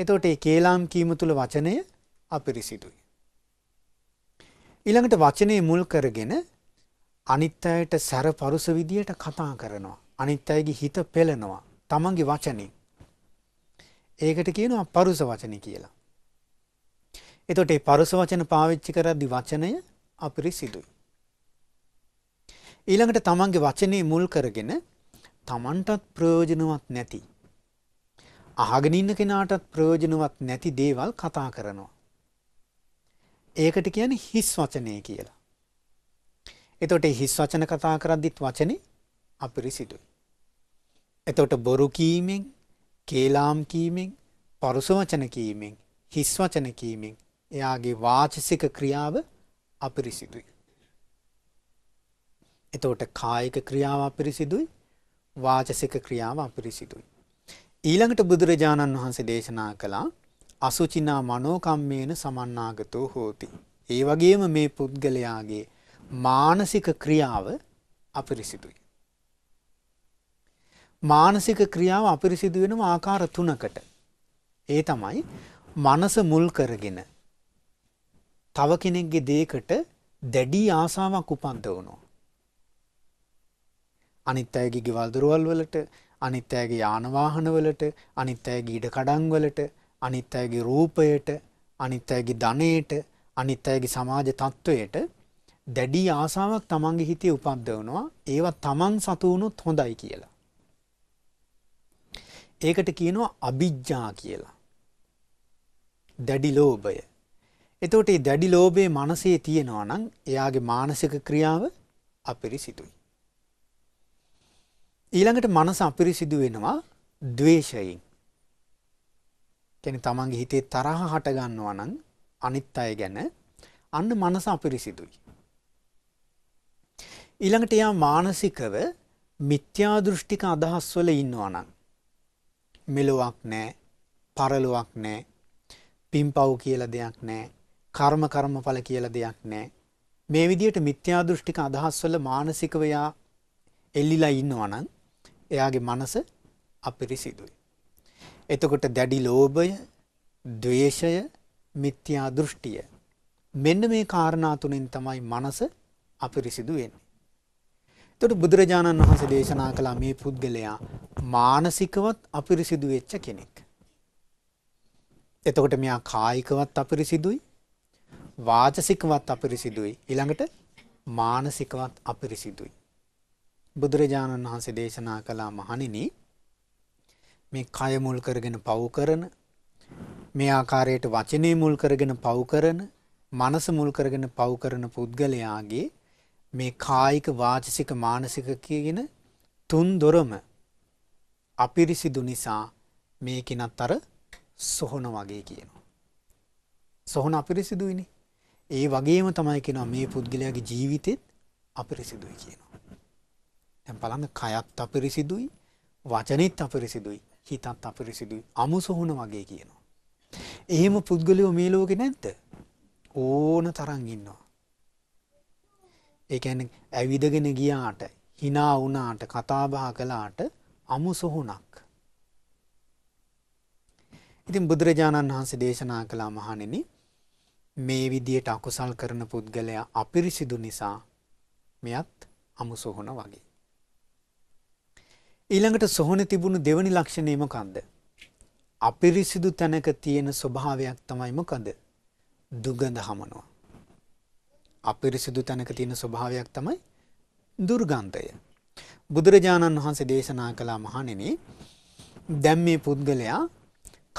එතකොට ඒ කේලම් කීම තුල වචනය අපිරිසිදුයි. ඊළඟට වචනේ මුල් කරගෙන අනිත් අයට සැර පරුස විදියට කතා කරනවා. අනිත් අයගේ හිත පෙළනවා. තමන්ගේ වචනේ. ඒකට කියනවා පරුස වචන කියලා. එතකොට මේ පරුස වචන පාවිච්චි කරද්දී වචනය අපිරිසිදුයි. ඊළඟට තමන්ගේ වචනේ මුල් කරගෙන තමන්ටත් ප්‍රයෝජනවත් නැති, අහගෙන ඉන්න කෙනාටත් ප්‍රයෝජනවත් නැති දේවල් කතා කරනවා. ඒකට කියන්නේ හිස් වචනය කියලා. එතකොට හිස් වචන කතා කරද්දිත් වචනේ අපිරිසිදුයි. එතකොට බොරු කීමෙන්, කේලාම් කීමෙන්, පරුස වචන කීමෙන්, හිස් වචන කීමෙන් එයාගේ වාචසික ක්‍රියාව අපිරිසිදුයි. එතකොට කායික ක්‍රියාව අපිරිසිදුයි, වාචසික ක්‍රියාව අපිරිසිදුයි. ඊළඟට බුදුරජාණන් වහන්සේ දේශනා කළා අසුචිනා මනෝකම්මේන සමන්නාගතෝ හෝති. ඒ වගේම මේ පුද්ගලයාගේ මානසික ක්‍රියාව අපිරිසිදුයි. මානසික ක්‍රියාව අපිරිසිදු වෙනම ආකාර තුනකට. ඒ තමයි මනස මුල් කරගෙන තව කෙනෙක්ගේ දෙයකට දැඩි ආසාවක් උපද්දවනවා. අනිත් අයගේ ගෙවල් දොරවල් වලට, අනිත් අයගේ යාන වාහන වලට, අනිත් අයගේ ඉඩ කඩම් වලට, අනිත් අයගේ රූපයට, අනිත් අයගේ ධනයට, අනිත් අයගේ සමාජ තත්වයට දැඩි ආසාවක් තමන්ගේ හිතේ උපද්දවනවා. ඒවා තමන් සතු වුණොත් හොඳයි කියලා. ඒකට කියනවා අභිජ්ජා කියලා. දැඩි ලෝභය. එතකොට මේ දැඩි ලෝභය මනසේ තියෙනවා නම් එයාගේ මානසික ක්‍රියාව අපිරිසිදුයි. ඊළඟට මනස අපිරිසිදු වෙනවා ද්වේෂයෙන්. කියන්නේ තමන්ගේ හිතේ තරහ හට ගන්නවා නම් අනිත් අය ගැන, අන්න මනස අපිරිසිදුයි. ඊළඟට යා මානසිකව මිත්‍යා දෘෂ්ටික අදහස් වල ඉන්නවා නම් මෙලොවක් නැහැ, පරලොවක් නැහැ, පින්පව් කියලා දෙයක් නැහැ, කර්මඵල කියලා දෙයක් නැහැ. මේ විදිහට මිත්‍යා දෘෂ්ටික අදහස් වල මානසිකව යා එල්ලිලා ඉන්නවා නම් එයාගේ මනස අපිරිසිදුයි. එතකොට දැඩි ලෝභය, ද්වේෂය, මිත්‍යා දෘෂ්ටිය, මෙන්න මේ කාරණා තුනෙන් තමයි මනස අපිරිසිදු වෙන්නේ. එතකොට බුදුරජාණන් වහන්සේ දේශනා කළා මේ පුද්ගලයා මානසිකවත් අපිරිසිදු වෙච්ච කෙනෙක්. එතකොට මෙයා කායිකවත් අපිරිසිදුයි, වාචසිකවත් අපිරිසිදුයි, ඊළඟට මානසිකවත් අපිරිසිදුයි. බුදුරජාණන් වහන්සේ දේශනා කළා මහණෙනි මේ කය මුල් කරගෙන පව් කරන, මේ ආකාරයට වචනේ මුල් කරගෙන පව් කරන, මනස මුල් කරගෙන පව් කරන පුද්ගලයාගේ මේ කායික, වාචසික, මානසික කියන තුන් දොරම අපිරිසිදු නිසා මේ කෙනත් අර සොහොන වගේ කියනවා. සොහොන අපිරිසිදුයිනේ. ඒ වගේම තමයි කියනවා මේ පුද්ගලයාගේ ජීවිතෙත් අපිරිසිදුයි කියනවා. දැන් බලන්න කයත් අපිරිසිදුයි, වචනෙත් අපිරිසිදුයි, හිතත් අපිරිසිදුයි, අමු සොහොන වගේ කියනවා. එහෙම පුද්ගලයෝ මේ ලෝකේ නැද්ද? ඕන තරම් ඉන්නවා. ඒ කියන්නේ ඇවිදගෙන ගියාට, hina වුණාට, කතා බහ කළාට අමු සොහොනක්. ඉතින් බුදුරජාණන් වහන්සේ දේශනා කළා මහණෙනි මේ විදියට අකුසල් කරන පුද්ගලයා අපිරිසිදු නිසා මෙයත් අමු සොහොන වගේ. ඊළඟට සොහොන තිබුණු දෙවෙනි ලක්ෂණය මොකද්ද? අපිරිසිදු තැනක තියෙන ස්වභාවයක් තමයි මොකද? දුගඳ හමනවා. අපිරිසිදු තැනක තියෙන ස්වභාවයක් තමයි දුර්ගන්ධය. බුදුරජාණන් වහන්සේ දේශනා කළා මහණෙනි දැන් මේ පුද්ගලයා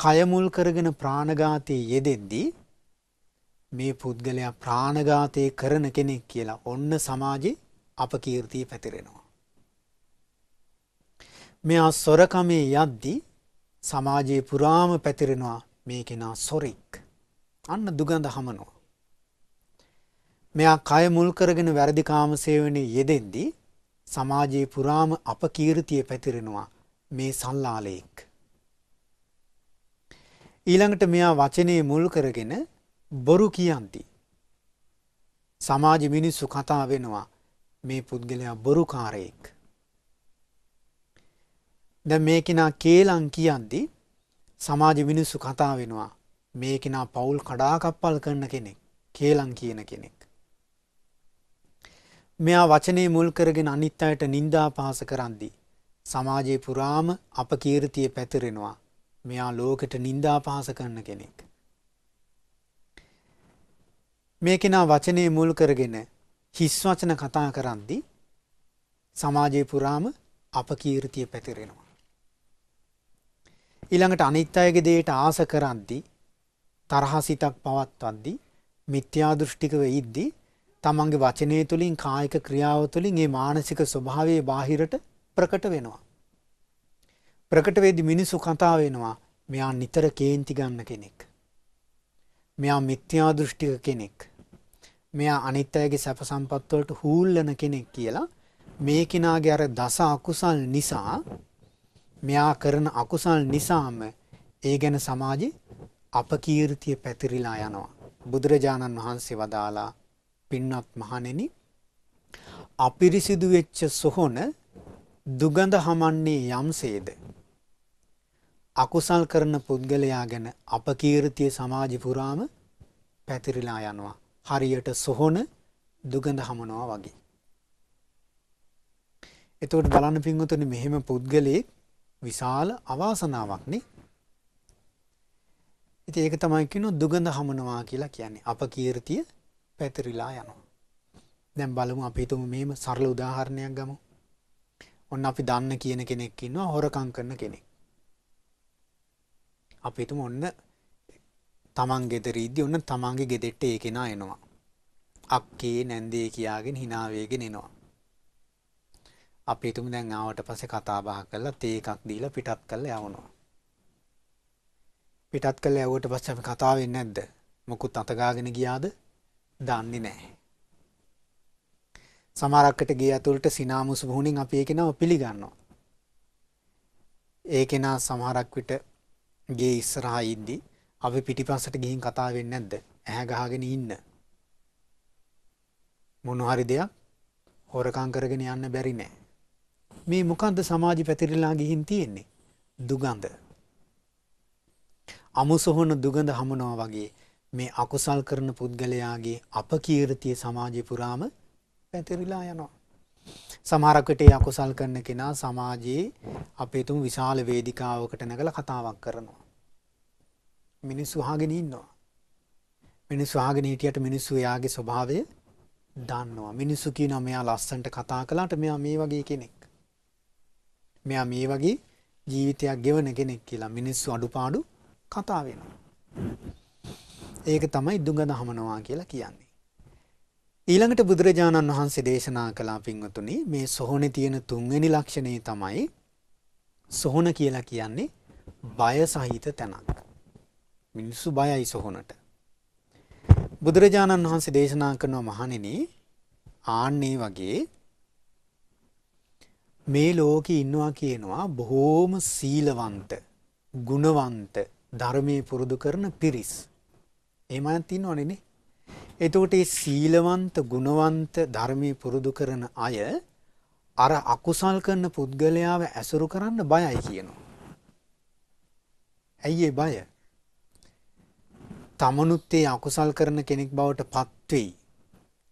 කය මුල් කරගෙන ප්‍රාණඝාතයේ යෙදෙද්දී මේ පුද්ගලයා ප්‍රාණඝාතය කරන කෙනෙක් කියලා ඔන්න සමාජයේ අපකීර්තිය පැතිරෙනවා. මෙයා සොරකමේ යද්දී සමාජයේ පුරාම පැතිරෙනවා මේ කෙනා සොරෙක්. අන්න දුගඳ හමනවා. මෙයා කය මුල් කරගෙන වැරදි කාම සේවනයේ යෙදෙද්දී සමාජයේ පුරාම අපකීර්තිය පැතිරෙනවා මේ සල්ලාලෙක්. ඊළඟට මෙයා වචනේ මුල් කරගෙන බොරු කියන්ති. සමාජ මිනිස්සු කතා වෙනවා මේ පුද්ගලයා බොරුකාරයෙක්. දැන් මේ කෙනා කේලම් කියන්ති සමාජ මිනිස්සු කතා වෙනවා මේ කෙනා පවුල් කඩාකප්පල් කරන කෙනෙක්, කේලම් කියන කෙනෙක්. මෙයා වචනේ මුල් කරගෙන අනිත් අයට නින්දා පහස කරන්දි සමාජයේ පුරාම අපකීර්තිය පැතිරෙනවා මෙයා ලෝකෙට නින්දා පහස කරන කෙනෙක්. මේ කෙනා වචනේ මුල් කරගෙන හිස් වචන කතා කරන්දි සමාජයේ පුරාම අපකීර්තිය පැතිරෙනවා. ඊළඟට අනිත් අයගේ දේට ආස කරන්දි තරහසිතක් පවත්වන්දි මිත්‍යා දෘෂ්ටිකව ඉද්දි තමන්ගේ වචනේ තුලින් කායික ක්‍රියාව තුලින් මේ මානසික ස්වභාවයේ බාහිරට ප්‍රකට වෙනවා. ප්‍රකට වෙද්දි මිනිසු කතා වෙනවා මෙයා නිතර කේන්ති ගන්න කෙනෙක්. මෙයා මිත්‍යා දෘෂ්ටික කෙනෙක්. මෙයා අනිත් අයගේ සැප සම්පත් වලට හූල්ලන කෙනෙක් කියලා මේ කෙනාගේ අර දස අකුසල් නිසා මෙයා කරන අකුසල් නිසාම ඒ ගැන සමාජයේ අපකීර්තිය පැතිරිලා යනවා. බුදුරජාණන් වහන්සේ වදාලා පින්වත් මහණෙනි, අපිරිසිදු වෙච්ච සොහොන දුගඳ හමන්නේ යම්සේද අකුසල් කරන පුද්ගලයා ගැන අපකීර්තිය සමාජ පුරාම පැතිරිලා යනවා. හරියට සොහොන දුගඳ හමනවා වගේ. එතකොට බලන්න පින්වතුනි, මෙහෙම පුද්ගලෙක් විශාල අවාසනාවක් නේ. ඉතින් ඒක තමයි කියනවා දුගඳ හමනවා කියලා කියන්නේ. අපකීර්තිය පැතිරිලා යනවා. දැන් බලමු අපි හිතමු මෙහෙම සරල උදාහරණයක් ගමු. ඔන්න අපි දන්න කියන කෙනෙක් ඉන්නවා හොරකම් කරන කෙනෙක්. අපි හිතමු ඔන්න තමන් ගෙදරීද්දී ඔන්න තමන්ගේ ගෙදෙට්ට ඒ කෙනා එනවා. අක්කේ නැන්දේ කියාගෙන hina වේගෙන එනවා. අපි හිතමු දැන් ආවට පස්සේ කතා බහ කරලා තේ එකක් දීලා පිටත් කරලා යවනවා. පිටත් කරලා යවුවට පස්සේ අපි කතා වෙන්නේ නැද්ද? මොකුත් අත ගාගෙන ගියාද? දන්නේ නැහැ. සමහරකට ගේ ඇතුළට සිනාමුසු වුණින් අපි ඒ කෙනාව පිළිගන්නවා. ඒ කෙනා සමහරක් විට ගේ ඉස්සරහා ඉද්දී අපි පිටිපස්සට ගිහින් කතා වෙන්නේ නැද්ද? ඇහැ ගහගෙන ඉන්න. මොන හරි දෙයක් හොරකම් කරගෙන යන්න බැරි නෑ. මේ මොකද්ද සමාජෙ පැතිරිලා ගිහින් තියෙන්නේ? දුගඳ. අමුසොහන දුගඳ හමනවා වගේ මේ අකුසල් කරන පුද්ගලයාගේ අපකීර්තිය සමාජෙ පුරාම පැතිරිලා යනවා. සමහරක් විට අකුසල් කරන කෙනා සමාජයේ අපේ තුමු විශාල වේදිකාවකට නැගලා කතාවක් කරනවා. මිනිස්සු අහගෙන ඉන්නවා. මිනිස්සු අහගෙන හිටියට මිනිස්සු එයාගේ ස්වභාවය දන්නවා. මිනිස්සු කියනවා මෙයා ලස්සනට කතා කළාට මෙයා මේ වගේ කෙනෙක්. මෙයා මේ වගේ ජීවිතයක් ගෙවන කෙනෙක් කියලා මිනිස්සු අඩුපාඩු කතා වෙනවා. ඒක තමයි දුගඳ හමනවා කියලා කියන්නේ. ඊළඟට බුදුරජාණන් වහන්සේ දේශනා කළා පින්වතුනි, මේ සොහොනේ තියෙන තුන්වෙනි ලක්ෂණය තමයි සොහොන කියලා කියන්නේ බය සහිත තැනක්. මිනිස්සු බයයි සොහොනට. බුදුරජාණන් වහන්සේ දේශනා කරනවා මහණෙනි, ආන්නේ වගේ මේ ලෝකේ ඉන්නවා කියනවා බොහෝම සීලවන්ත, ගුණවන්ත, ධර්මයේ පුරුදු කරන පිරිස්. එහෙම අයත් ඉන්නවනේ නේ. එතකොට මේ සීලවන්ත, ගුණවන්ත, ධර්මයේ පුරුදු කරන අය අර අකුසල් කරන පුද්ගලයාව ඇසුරු කරන්න බයයි කියනවා. ඇයි ඒ බය? තමනුත් ඒ අකුසල් කරන කෙනෙක් බවට පත් වෙයි.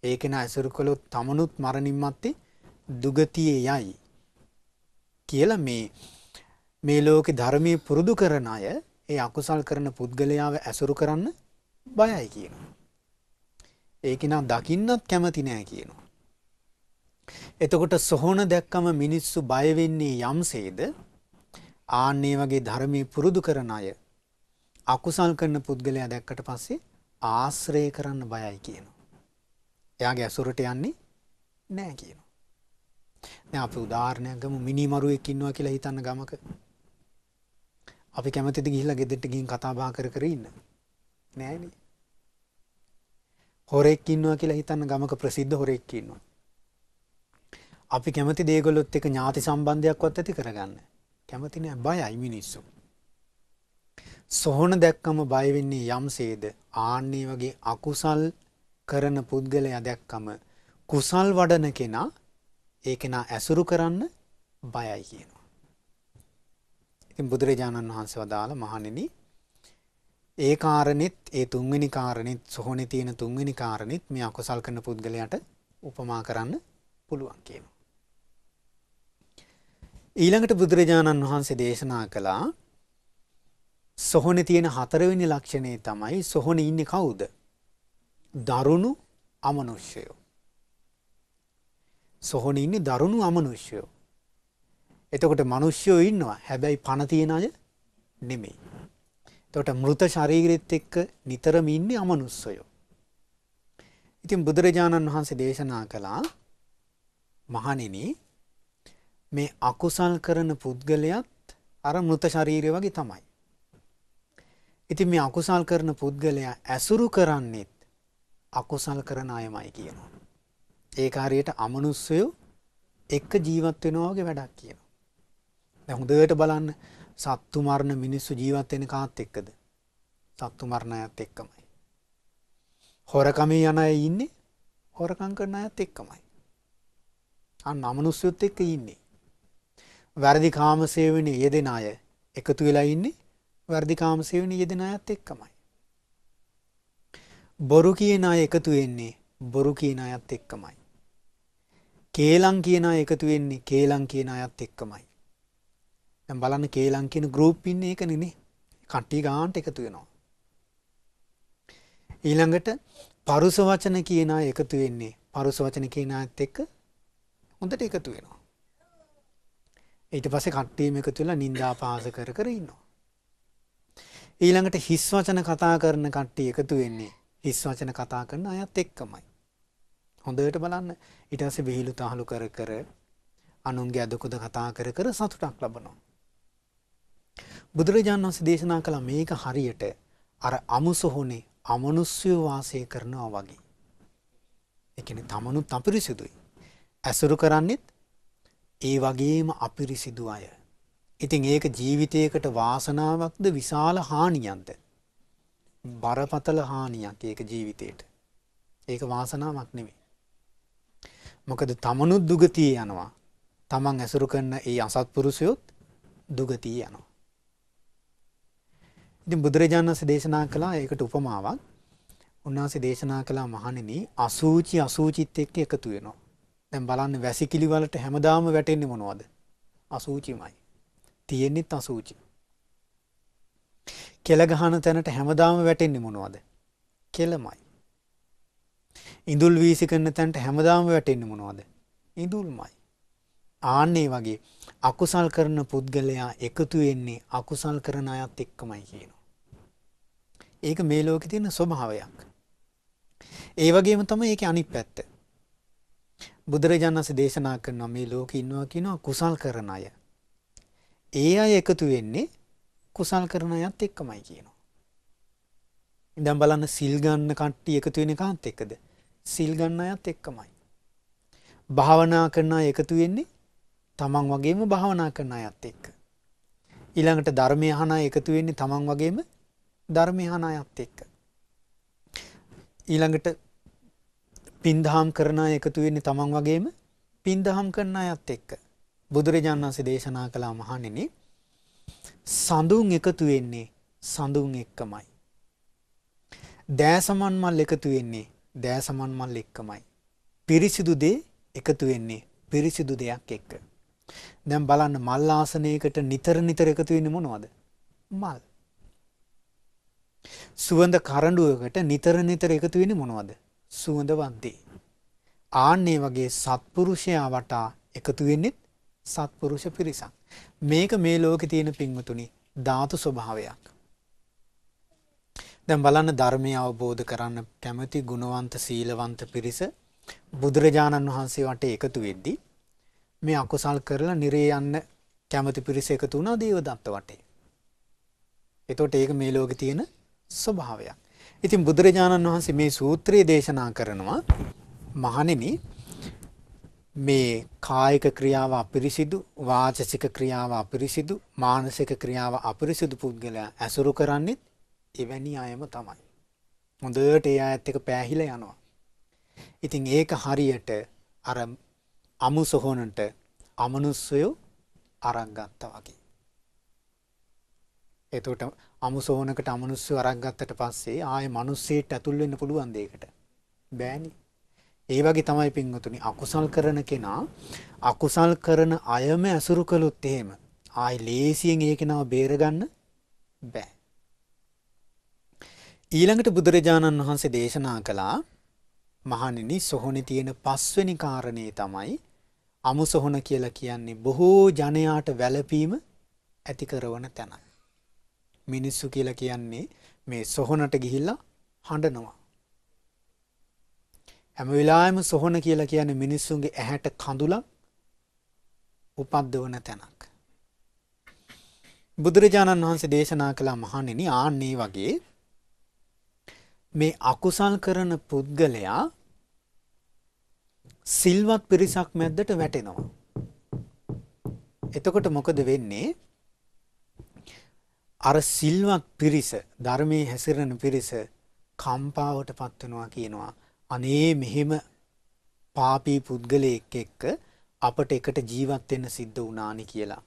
ඒක න ඇසුරු කළොත් තමනුත් මරණින් මත්තේ දුගතියේ යයි කියලා මේ ලෝකේ ධර්මයේ පුරුදු කරන අය ඒ අකුසල් කරන පුද්ගලයාව ඇසුරු කරන්න බයයි කියනවා. ඒක න දකින්නත් කැමති නෑ කියනවා. එතකොට සොහොන දැක්කම මිනිස්සු බය වෙන්නේ යම්සේද, ආන්නේ වගේ ධර්මයේ පුරුදු කරන අය අකුසල් කරන පුද්ගලයා දැක්කට පස්සේ ආශ්‍රය කරන්න බයයි කියනවා. එයාගේ අසුරට යන්නේ නැහැ කියනවා. දැන් අපි උදාහරණයක් ගමු මිනිමරුවෙක් ඉන්නවා කියලා හිතන්න ගමක. අපි කැමතිද ගිහිල්ලා ගෙදරට ගිහින් කතා බහ කර කර ඉන්න? නෑනේ. හොරෙක් ඉන්නවා කියලා හිතන්න ගමක ප්‍රසිද්ධ හොරෙක් ඉන්නවා. අපි කැමතිද ඒගොල්ලොත් එක්ක ඥාති සම්බන්ධයක්වත් ඇති කරගන්න? කැමති නෑ, බයයි මිනිස්සු. සොහොන දැක්කම බය වෙන්නේ යම්සේද ආන්නේ වගේ අකුසල් කරන පුද්ගලයා දැක්කම කුසල් වඩන කෙනා ඒ කෙනා ඇසුරු කරන්න බයයි කියනවා. ඉතින් බුදුරජාණන් වහන්සේ වදාළ මහණෙනි ඒ කාරණෙත් ඒ තුන්වෙනි කාරණෙත් සොහොනේ තියෙන තුන්වෙනි කාරණෙත් මේ අකුසල් කරන පුද්ගලයාට උපමා කරන්න පුළුවන් කියනවා. ඊළඟට බුදුරජාණන් වහන්සේ දේශනා කළා සොහොනේ තියෙන හතරවෙනි ලක්ෂණය තමයි සොහොනේ ඉන්නේ කවුද? දරුණු අමනුෂ්‍යයෝ. සොහොනේ ඉන්නේ දරුණු අමනුෂ්‍යයෝ. එතකොට මිනිස්සුයෝ ඉන්නවා, හැබැයි පණ තියෙන අය නෙමෙයි. එතකොට මృత ශරීරෙත් එක්ක නිතරම ඉන්නේ අමනුෂ්‍යයෝ. ඉතින් බුදුරජාණන් වහන්සේ දේශනා කළා මහණෙනි මේ අකුසල් කරන පුද්ගලයාත් අර මృత ශරීරය වගේ තමයි. ඉතින් මේ අකුසල් කරන පුද්ගලයා ඇසුරු කරන්නේත් අකුසල් කරන අයමයි කියනවා. ඒ කාර්යයට අමනුෂ්‍යයෝ එක්ක ජීවත් වෙනවා වගේ වැඩක් කියනවා. දැන් හොඳට බලන්න සත්තු මරණ මිනිස්සු ජීවත් වෙන්නේ කාත් එක්කද? සත්තු මරණ අයත් එක්කමයි. හොරකමේ යන අය ඉන්නේ හොරකම් කරන අයත් එක්කමයි. අන්න අමනුෂ්‍යයොත් එක්ක ඉන්නේ. වැරදි කාම සේවනයේ යෙදෙන අය එකතු වෙලා ඉන්නේ වැරදි කාම සේවනයේ යෙදෙන අයත් එක්කමයි. බොරු කියන අය එකතු වෙන්නේ බොරු කියන අයත් එක්කමයි. කේලම් කියන අය එකතු වෙන්නේ කේලම් කියන අයත් එක්කමයි. දැන් බලන්න කේලම් කියන ගෲප් ඉන්නේ ඒකනේ නේ. කට්ටිය ගානට එකතු වෙනවා. ඊළඟට පරුස වචන කියන අය එකතු වෙන්නේ පරුස වචන කියන අයත් එක්ක හොඳට එකතු වෙනවා. ඊට පස්සේ කට්ටියම එකතු වෙලා නින්දා අපහාස කර කර ඉන්නවා. ඊළඟට හිස් වචන කතා කරන කට්ටිය එකතු වෙන්නේ හිස් වචන කතා කරන අයත් එක්කමයි. හොඳට බලන්න ඊට පස්සේ විහිළු තහළු කර කර අනුන්ගේ අදකුද කතා කර කර සතුටක් ලබනවා. බුදුරජාණන් වහන්සේ දේශනා කළා මේක හරියට අර අමුසොහොනේ අමනුෂ්‍යව වාසය කරනවා වගේ. ඒ කියන්නේ තමනුත් අපිරිසිදුයි. ඇසුරු කරන්නේත් ඒ වගේම අපිරිසිදු අය. ඉතින් ඒක ජීවිතයකට වාසනාවක්ද විශාල හානියක්ද? බරපතල හානියක් ඒක ජීවිතේට. ඒක වාසනාවක් නෙමෙයි. මොකද තමනුත් දුගතිය යනවා. තමන් ඇසුරු කරන ඒ අසත්පුරුෂයොත් දුගතිය යනවා. ඉතින් බුදුරජාණන් වහන්සේ දේශනා කළා ඒකට උපමාවක්. උන්වහන්සේ දේශනා කළා මහණෙනි අසූචි අසූචිත් එක්ක එකතු වෙනවා. දැන් බලන්න වැසිකිලි වලට හැමදාම වැටෙන්නේ මොනවද? අසූචිමයි. තියෙන්නෙත් අසූචි. කෙල ගහන තැනට හැමදාම වැටෙන්නේ මොනවද? කෙලමයි. ඉඳුල් වීසි කරන තැනට හැමදාම වැටෙන්නේ මොනවද? ඉඳුල්මයි. ආන්නේ වගේ අකුසල් කරන පුද්ගලයා එකතු වෙන්නේ අකුසල් කරන අයත් එක්කමයි කියනවා. ඒක මේ ලෝකේ තියෙන ස්වභාවයක්. ඒ වගේම තමයි ඒකේ අනිත් පැත්ත. බුදුරජාණන් වහන්සේ දේශනා කරනවා මේ ලෝකේ ඉන්නවා කියනවා කුසල් කරන අය. ඒ අය එකතු වෙන්නේ කුසල් කරන අයත් එක්කමයි කියනවා. ඉතින් බලන්න සිල් ගන්න කට්ටිය එකතු වෙන්නේ කාත් එක්කද? සිල් ගන්න අයත් එක්කමයි. භාවනා කරන අය එකතු වෙන්නේ තමන් වගේම භාවනා කරන අයත් එක්ක. ඊළඟට ධර්මය අහන අය එකතු වෙන්නේ තමන් වගේම ධර්මය අහන අයත් එක්ක. ඊළඟට පින්දහම් කරන අය එකතු වෙන්නේ තමන් වගේම පින්දහම් කරන අයත් එක්ක. බුදුරජාණන් වහන්සේ දේශනා කළා මහණෙනි සඳුන් එකතු වෙන්නේ සඳුන් එක්කමයි. දෑසමන් මල් එකතු වෙන්නේ දෑසමන් මල් එක්කමයි. පිරිසිදු දේ එකතු වෙන්නේ පිරිසිදු දෙයක් එක්ක. දැන් බලන්න මල් ආසනයකට නිතර එකතු වෙන්නේ මොනවද? මල්. සුවඳ කරඬුවකට නිතර එකතු වෙන්නේ මොනවද? සුවඳවත් දේ. ආන්නේ වගේ සත්පුරුෂයා වටා එකතු වෙන්නේ සත්පුරුෂ පිරිසක්. මේක මේ ලෝකේ තියෙන පින්වතුනි ධාතු ස්වභාවයක්. දැන් බලන්න ධර්මය අවබෝධ කරන්න කැමති ගුණවන්ත සීලවන්ත පිරිස බුදුරජාණන් වහන්සේ වටේ එකතු වෙද්දී මේ අකුසල් කරලා නිරේ යන්න කැමති පිරිස එකතු වුණා දේවදත්ත වටේ. එතකොට ඒක මේ ලෝකේ තියෙන ස්වභාවයක්. ඉතින් බුදුරජාණන් වහන්සේ මේ සූත්‍රය දේශනා කරනවා මහණෙනි මේ කායික ක්‍රියාව අපිරිසිදු, වාචික ක්‍රියාව අපිරිසිදු, මානසික ක්‍රියාව අපිරිසිදු පුද්ගලයා ඇසුරු කරන්නේ එවැනි අයම තමයි. හොඳට ඒ අයත් එක පෑහිලා යනවා. ඉතින් ඒක හරියට අර අමු සොහොනට අමනුස්සයෝ අරන් ගත්තා වගේ. එතකොට අමු සොහොනකට අමනුස්සයෝ අරන් ගත්තට පස්සේ ආයේ මිනිස්සෙට ඇතුල් වෙන්න පුළුවන් දෙයකට බෑනේ. ඒ වගේ තමයි පින්වතුනි අකුසල් කරන කෙනා අකුසල් කරන අයම ඇසුරු කළොත් එහෙම ආයේ ලේසියෙන් ඒ කෙනාව බේරගන්න බෑ. ඊළඟට බුදුරජාණන් වහන්සේ දේශනා කළා මහණෙනි සොහොනේ තියෙන පස්වෙනි කාරණේ තමයි අමු සොහොන කියලා කියන්නේ බොහෝ ජනයාට වැළපීම ඇති කරන තැන. මිනිස්සු කියලා කියන්නේ මේ සොහොනට ගිහිල්ලා හඬනවා. හැම වෙලාවෙම සොහොන කියලා කියන්නේ මිනිස්සුන්ගේ ඇහැට කඳුලක් උපද්දවන තැනක්. බුදුරජාණන් වහන්සේ දේශනා කළා මහණෙනි ආන්නේ වගේ මේ අකුසල් කරන පුද්ගලයා සිල්වත් පිරිසක් මැද්දට වැටෙනවා. එතකොට මොකද වෙන්නේ? අර සිල්වත් පිරිස, ධර්මයේ හැසිරෙන පිරිස කම්පාවටපත් වෙනවා කියනවා. අනේ මෙහෙම පාපී පුද්ගලයෙක් එක්ක අපට එකට ජීවත් වෙන්න සිද්ධ වුණානි කියලා.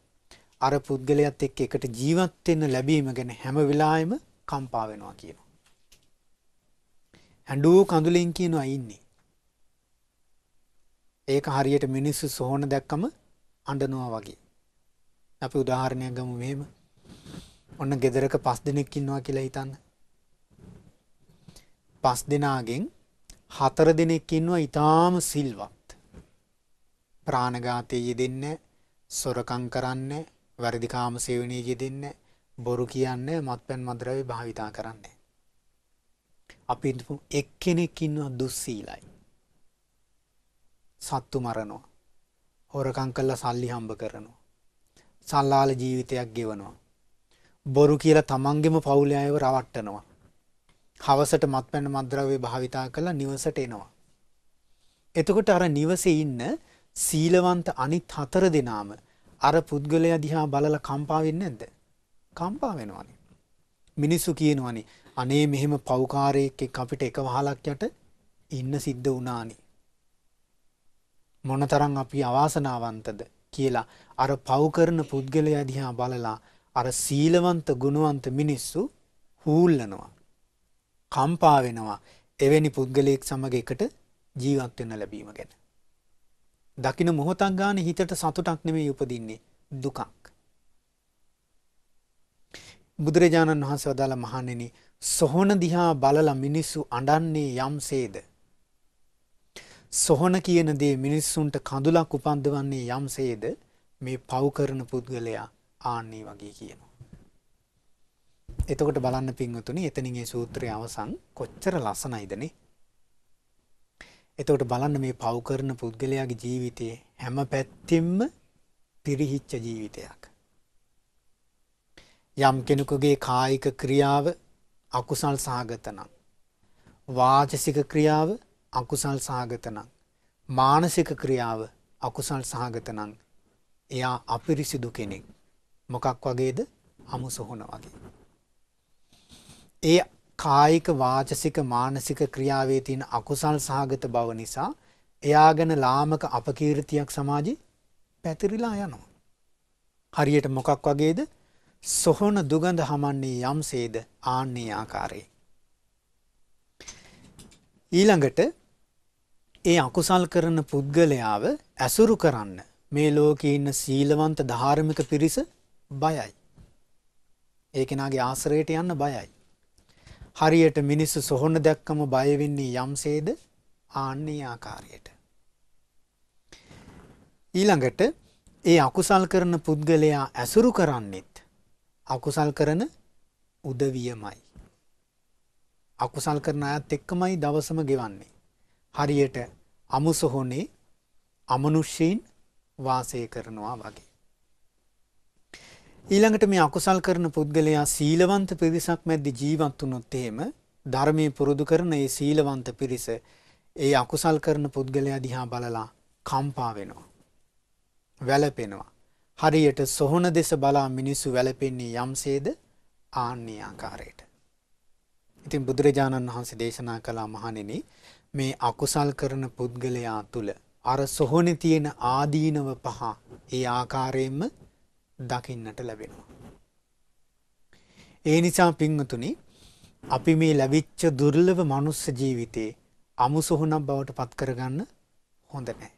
අර පුද්ගලයාත් එක්ක එකට ජීවත් වෙන්න ලැබීම ගැන හැම වෙලාවෙම කම්පා වෙනවා කියනවා. ඇඬු කඳුලෙන් කියනවා ඉන්නේ. ඒක හරියට මිනිස්සු සොහොන දැක්කම අඬනවා වගේ. අපි උදාහරණයක් ගමු මෙහෙම. ඔන්න ගෙදරක 5 දෙනෙක් ඉන්නවා කියලා හිතන්න. 5 දෙනාගෙන් 4 දෙනෙක් ඉන්නවා ඊටාම සිල්වත්. ප්‍රාණඝාතයේ යෙදෙන්නේ, සොරකම් කරන්නේ, වැරදි කාම සේවනයේ යෙදෙන්නේ, බොරු කියන්නේ, මත්පැන් මද්ද්‍රව්‍ය භාවිතා කරන්නේ. අපි එක්කෙනෙක් ඉන්නවා දුස්සීලයි. සත්තු මරනවා. හොරකම් කරලා සල්ලි හම්බ කරනවා. සල්ලාල ජීවිතයක් ගෙවනවා. බොරු කියලා තමන්ගෙම පවුලේ අයව රවට්ටනවා. හවසට මත්පැන් මද්ද්‍රව්‍ය භාවිතා කරලා නිවසට එනවා. එතකොට අර නිවසේ ඉන්න සීලවන්ත අනිත් 4 දෙනාම අර පුද්ගලයා දිහා බලලා කම්පා වෙන්නේ නැද්ද? කම්පා වෙනවානේ. මිනිස්සු කියනවානේ අනේ මෙහෙම පෞකාරයෙක් එක්ක අපිට එක වහලක් යට ඉන්න සිද්ධ වුණානි. මොනතරම් අපි අවාසනාවන්තද කියලා අර පව් කරන පුද්ගලයා දිහා බලලා අර සීලවන්ත ගුණවන්ත මිනිස්සු හූල්නවා. කම්පා වෙනවා එවැනි පුද්ගලයෙක් සමග එකට ජීවත් වෙන්න ලැබීම ගැන. දකින්න මොහොතක් ගානේ හිතට සතුටක් නෙමෙයි උපදින්නේ දුකක්. බුදුරජාණන් වහන්සේ වදාළ මහණෙනි සොහොන දිහා බලලා මිනිස්සු අඬන්නේ යම්සේද සොහොන කියන දේ මිනිස්සුන්ට කඳුලක් උපන්දවන්නේ යම්සේද මේ පව් කරන පුද්ගලයා ආන්නේ වගේ කියනවා. එතකොට බලන්න පින්වතුනි එතනින් මේ සූත්‍රයේ අවසන් කොච්චර ලස්සනයිදනේ. එතකොට බලන්න මේ පව් කරන පුද්ගලයාගේ ජීවිතේ හැම පැත්තෙම පිරිහිච්ච ජීවිතයක්. යම් කෙනෙකුගේ කායික ක්‍රියාව අකුසල් සහගත නම්, වාචික ක්‍රියාව අකුසල් සහගත නම්, මානසික ක්‍රියාව අකුසල් සහගත නම් එයා අපිරිසිදු කෙනෙක්. මොකක් වගේද? අමු සොහොන වගේ. ඒ කායික වාචික මානසික ක්‍රියාවේ තියෙන අකුසල් සහගත බව නිසා එයා ගැන ලාමක අපකීර්තියක් සමාජෙ පැතිරිලා යනවා. හරියට මොකක් වගේද? සොහොන දුගඳ හමන්නේ යම්සේද ආන්නේ ආකාරයේ. ඊළඟට ඒ අකුසල් කරන පුද්ගලයාව ඇසුරු කරන්න මේ ලෝකේ ඉන්න සීලවන්ත ධාර්මික පිරිස බයයි. ඒ කෙනාගේ ආශ්‍රයයට යන්න බයයි. හරියට මිනිස්සු සොහොන දැක්කම බය වෙන්නේ යම්සේද ආන්නේ ආකාරයට. ඊළඟට ඒ අකුසල් කරන පුද්ගලයා ඇසුරු කරන්නේ අකුසල් කරන උදවියමයි. අකුසල් කරන අයත් එක්කමයි දවසම ගෙවන්නේ. හරියට අමුස හොනේ අමනුෂ්‍යයින් වාසය කරනවා වගේ. ඊළඟට මේ අකුසල් කරන පුද්ගලයා සීලවන්ත පිරිසක් මැද්දේ ජීවත් වුණොත් එහෙම ධර්මයේ පුරුදු කරන ඒ සීලවන්ත පිරිස ඒ අකුසල් කරන පුද්ගලයා දිහා බලලා කම්පා වෙනවා. වැළපෙනවා. හරියට සොහොන දෙස බලා මිනිසු වැළපෙන්නේ යම්සේද ආන්නේ ආකාරයට. ඉතින් බුදුරජාණන් වහන්සේ දේශනා කළා මහණෙනි මේ අකුසල් කරන පුද්ගලයා තුල අර සොහොනේ තියෙන ආදීනව පහ ඒ ආකාරයෙන්ම දකින්නට ලැබෙනවා. ඒ නිසා පින්වතුනි අපි මේ ලැබිච්ච දුර්ලභ මනුස්ස ජීවිතේ අමුසොහොනක් බවට පත් කරගන්න හොඳ නැහැ.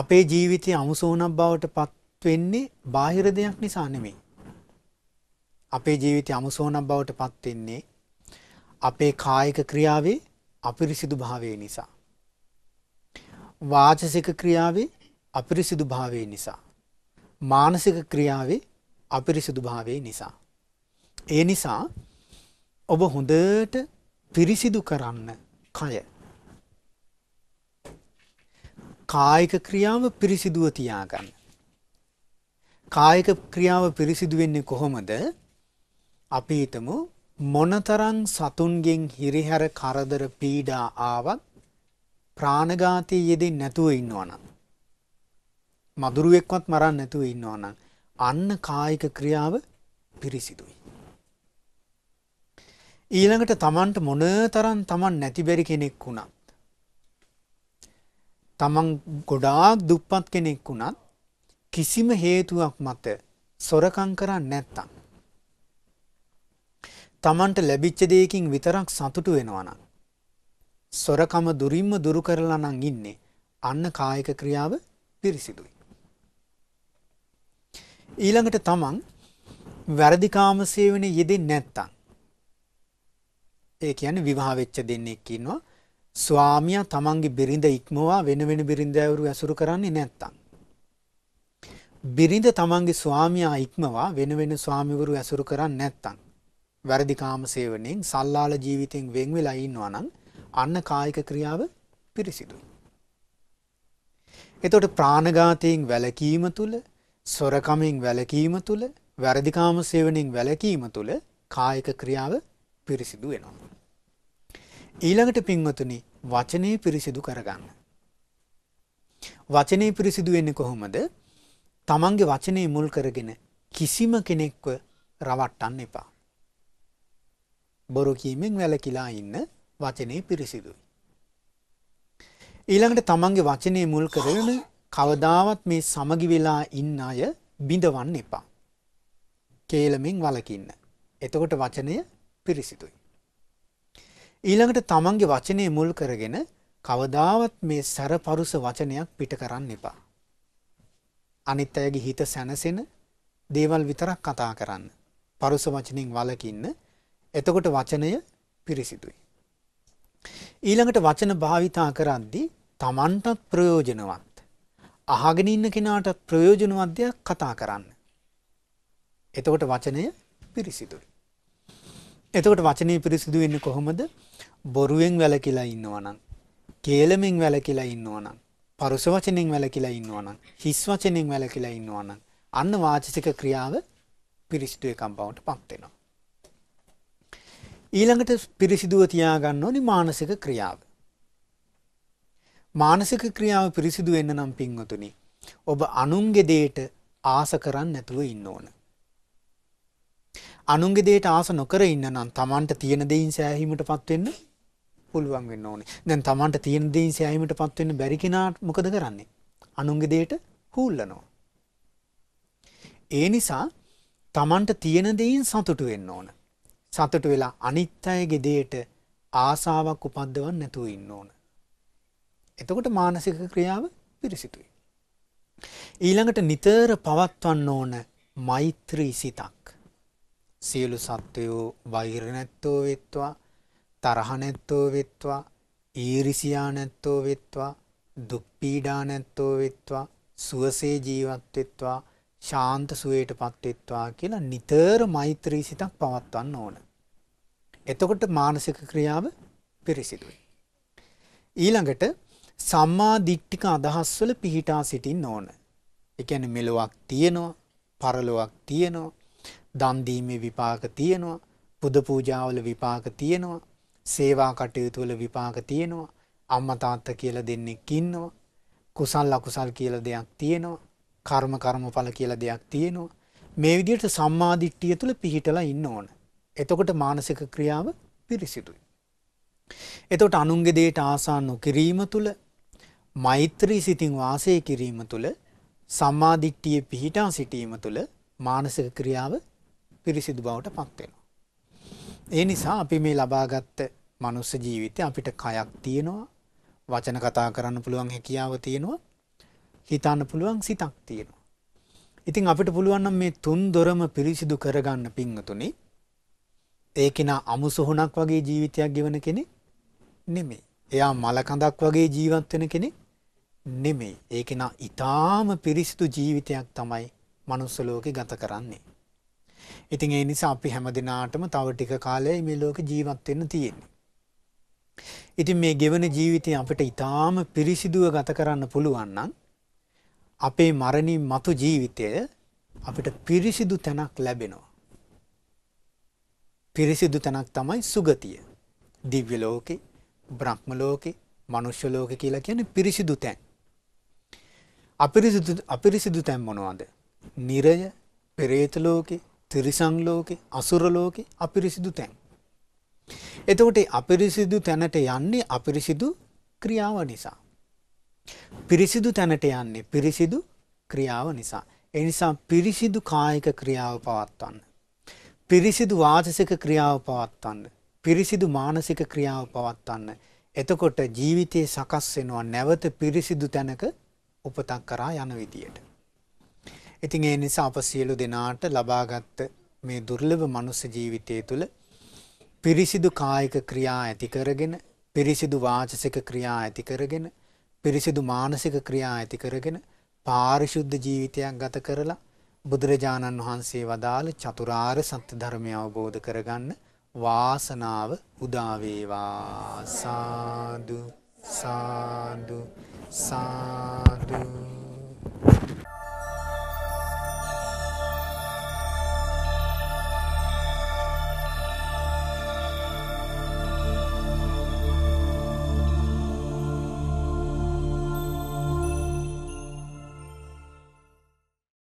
අපේ ජීවිතේ අමුසොහොනක් බවට පත් වෙන්නේ බාහිර දෙයක් නිසා නෙමෙයි. අපේ ජීවිතේ අමුසොහොනක් බවට පත් වෙන්නේ අපේ කායික ක්‍රියාවේ අපිරිසිදු භාවය නිසා. වාචසික ක්‍රියාවේ අපිරිසිදු භාවය නිසා. මානසික ක්‍රියාවේ අපිරිසිදු භාවයේ නිසා. ඒ නිසා ඔබ හොඳට පිරිසිදු කරන්න කය. කායික ක්‍රියාව පිරිසිදුව තියාගන්න. කායික ක්‍රියාව පිරිසිදු වෙන්නේ කොහොමද? අපි හිතමු මොනතරම් සතුන්ගෙන් හිරිහැර කරදර පීඩා ආවත් ප්‍රාණඝාතයේ යෙදෙන්නේ නැතුව ඉන්නවනම් මදුරුවෙක්වත් මරන්න නැතුව ඉන්නවා නම් අන්න කායික ක්‍රියාව පිරිසිදුයි. ඊළඟට තමන්ට මොනතරම් තමන් නැති බැරි කෙනෙක් වුණත් තමන් ගොඩාක් දුප්පත් කෙනෙක් වුණත් කිසිම හේතුවක් මත සොරකම් කරන්නේ නැත්තම් තමන්ට ලැබිච්ච දෙයකින් විතරක් සතුටු වෙනවා නම් සොරකම දුරින්ම දුරු කරලා නම් ඉන්නේ අන්න කායික ක්‍රියාව පිරිසිදුයි. ඊළඟට තමන් වැරදි කාම සේවනයේ යෙදෙන්නේ නැත්තම් ඒ කියන්නේ විවාහ වෙච්ච දෙන්නෙක් ඉන්නවා ස්වාමියා තමන්ගේ බිරිඳ ඉක්මවා වෙන වෙන බිරිඳවරු ඇසුරු කරන්නේ නැත්තම් බිරිඳ තමන්ගේ ස්වාමියා ඉක්මවා වෙන වෙන ස්වාමිවරු ඇසුරු කරන්නේ නැත්තම් වැරදි කාම සේවනයෙන් සල්ලාල ජීවිතෙන් වෙන් වෙලා ඉන්නවා නම් අන්න කායික ක්‍රියාව පිරිසිදුයි. එතකොට ප්‍රාණඝාතයෙන් වැළකීම තුල සොරකමෙන් වැළකීම තුල වැරදිකාම සේවනයෙන් වැළකීම තුල කායික ක්‍රියාව පිරිසිදු වෙනවා. ඊළඟට පින්වතුනි වචනේ පිරිසිදු කරගන්න. වචනේ පිරිසිදු වෙන්නේ කොහොමද? තමන්ගේ වචනේ මුල් කරගෙන කිසිම කෙනෙක්ව රවට්ටන්න එපා. බොරු කීමෙන් වැළකීලා ඉන්න වචනේ පිරිසිදුයි. ඊළඟට තමන්ගේ වචනේ මුල් කරගෙන කවදාවත් මේ සමගි වෙලා ඉන්න අය බිඳවන්න එපා. කේලමෙන් වළකින්න. එතකොට වචනය පිරිසිදුයි. ඊළඟට තමන්ගේ වචනේ මුල් කරගෙන කවදාවත් මේ සරපරුස වචනයක් පිට කරන්න එපා. අනිත් අයගේ හිත සැනසෙන දේවල් විතරක් කතා කරන්න. පරුස වචنين වළකින්න. එතකොට වචනය පිරිසිදුයි. ඊළඟට වචන භාවිතා කරද්දී තමන්ටත් ප්‍රයෝජනවත් අහගෙන ඉන්න කෙනාටත් ප්‍රයෝජනවත් දෙයක් කතා කරන්න. එතකොට වචනය පිරිසිදුයි. එතකොට වචනේ පිරිසිදු වෙන්නේ කොහොමද? බොරුවෙන් වැළකීලා ඉන්නවනම්, කේලමෙන් වැළකීලා ඉන්නවනම්, පරුස වචනෙන් වැළකීලා ඉන්නවනම්, හිස් වචනෙන් වැළකීලා ඉන්නවනම් අන්න වාචික ක්‍රියාව පිරිසිදු එකක් බවට පත් වෙනවා. ඊළඟට පිරිසිදුව තියාගන්න ඕනි මානසික ක්‍රියාව. මානසික ක්‍රියාව පිරිසිදු වෙන්න නම් පින්වතුනි ඔබ අනුන්ගේ දෙයට ආස කරන්නේ නැතුව ඉන්න ඕන. අනුන්ගේ දෙයට ආස නොකර ඉන්න නම් Tamanට තියෙන දෙයින් සෑහීමටපත් වෙන්න පුළුවන් වෙන්න ඕනේ. දැන් Tamanට තියෙන දෙයින් සෑහීමටපත් වෙන්න බැරි කෙනා මොකද කරන්නේ? අනුන්ගේ දෙයට හූල්ලනවා. ඒ නිසා Tamanට තියෙන දෙයින් සතුටු වෙන්න ඕන. සතුට වෙලා අනිත් අයගේ දෙයට ආසාවක් උපද්දවන්න නැතුව ඉන්න ඕන. එතකොට මානසික ක්‍රියාව පිරිසිදුයි. ඊළඟට නිතර පවත්වන්න ඕන මෛත්‍රී සිතක්. සියලු සත්වයෝ වෛර නැත්තෝ වෙත්වා, තරහ නැත්තෝ වෙත්වා, ඊර්ෂියා නැත්තෝ වෙත්වා, දුක් පීඩා නැත්තෝ වෙත්වා, සුවසේ ජීවත් වෙත්වා, ශාන්ත සුවයටපත් වෙත්වා කියලා නිතර මෛත්‍රී සිතක් පවත්වන්න ඕන. එතකොට මානසික ක්‍රියාව පිරිසිදුයි. ඊළඟට සම්මා දිට්ඨික අදහස් වල පිහිටා සිටින්න ඕන. ඒ කියන්නේ මෙලොවක් තියෙනවා, පරලොවක් තියෙනවා, දන් දීමේ විපාක තියෙනවා, පුද පූජා වල විපාක තියෙනවා, සේවා කටයුතු වල විපාක තියෙනවා, අම්මා තාත්තා කියලා දෙන්නෙක් ඉන්නවා, කුසල් අකුසල් කියලා දෙයක් තියෙනවා, කර්ම කර්මඵල කියලා දෙයක් තියෙනවා. මේ විදිහට සම්මා දිට්ඨිය තුල පිහිටලා ඉන්න ඕන. එතකොට මානසික ක්‍රියාව පිරිසිදුයි. එතකොට අනුන්ගේ දේට ආසා නොකිරීම තුල, මෛත්‍රී සිතින් වාසය කිරීම තුල, සම්මා දිට්ඨියේ පිහිටා සිටීම තුල මානසික ක්‍රියාව පිරිසිදු බවට පත් වෙනවා. ඒ නිසා අපි මේ ලබාගත් මනුස්ස ජීවිතේ අපිට කයක් තියෙනවා, වචන කතා කරන්න පුළුවන් හැකියාව තියෙනවා, හිතන්න පුළුවන් සිතක් තියෙනවා. ඉතින් අපිට පුළුවන් නම් මේ තුන් දොරම පිරිසිදු කරගන්න පිංගතුනේ. ඒකිනා අමුසොහොනක් වගේ ජීවිතයක් ගෙවන කෙනෙක් නෙමෙයි. එයා මලකඳක් වගේ ජීවත් වෙන කෙනෙක් නෙමෙයි. ඒකිනා ඊටාම පිරිසිදු ජීවිතයක් තමයි මනුස්ස ලෝකේ ගත කරන්නේ. ඉතින් ඒ නිසා අපි හැමදිනාටම තව ටික කාලයයි මේ ලෝකේ ජීවත් වෙන්න තියෙන්නේ. ඉතින් මේ ගෙවන ජීවිතය අපිට ඊටාම පිරිසිදුව ගත කරන්න පුළුවන් නම් අපේ මරණින් මතු ජීවිතය අපිට පිරිසිදු තැනක් ලැබෙනවා. පිරිසිදු තැනක් තමයි සුගතිය. දිව්‍ය ලෝකේ, බ්‍රහ්ම ලෝකේ, මනුෂ්‍ය ලෝකේ කියලා කියන්නේ පිරිසිදු තැන්. අපිරිසිදු තැන් මොනවාද? නිරය, පෙරේත ලෝකේ, තිරිසන් ලෝකේ, අසුර ලෝකේ අපිරිසිදු තැන්. එතකොට අපිරිසිදු තැනට යන්නේ අපිරිසිදු ක්‍රියාව නිසා. පිරිසිදු තැනට යන්නේ පිරිසිදු ක්‍රියාව නිසා. ඒ නිසා පිරිසිදු කායික ක්‍රියාව පවත්වන්න, පිරිසිදු වාචසික ක්‍රියාව පවත්වන්න, පිරිසිදු මානසික ක්‍රියාව පවත්වන්න. එතකොට ජීවිතේ සකස් වෙනවා නැවත පිරිසිදු තැනක උපතක් කරා යන විදියට. ඉතින් ඒ නිසා අප සියලු දෙනාට ලබාගත් මේ දුර්ලභ මනුස්ස ජීවිතය තුළ පිරිසිදු කායික ක්‍රියා ඇති කරගෙන, පිරිසිදු වාචසික ක්‍රියා ඇති කරගෙන, පිරිසිදු මානසික ක්‍රියා ඇති කරගෙන පාරිශුද්ධ ජීවිතයක් ගත කරලා බුදුරජාණන් වහන්සේ වදාළ චතුරාර්ය සත්‍ය ධර්මය අවබෝධ කරගන්න වාසනාව උදා වේවා. සාදු සාදු සා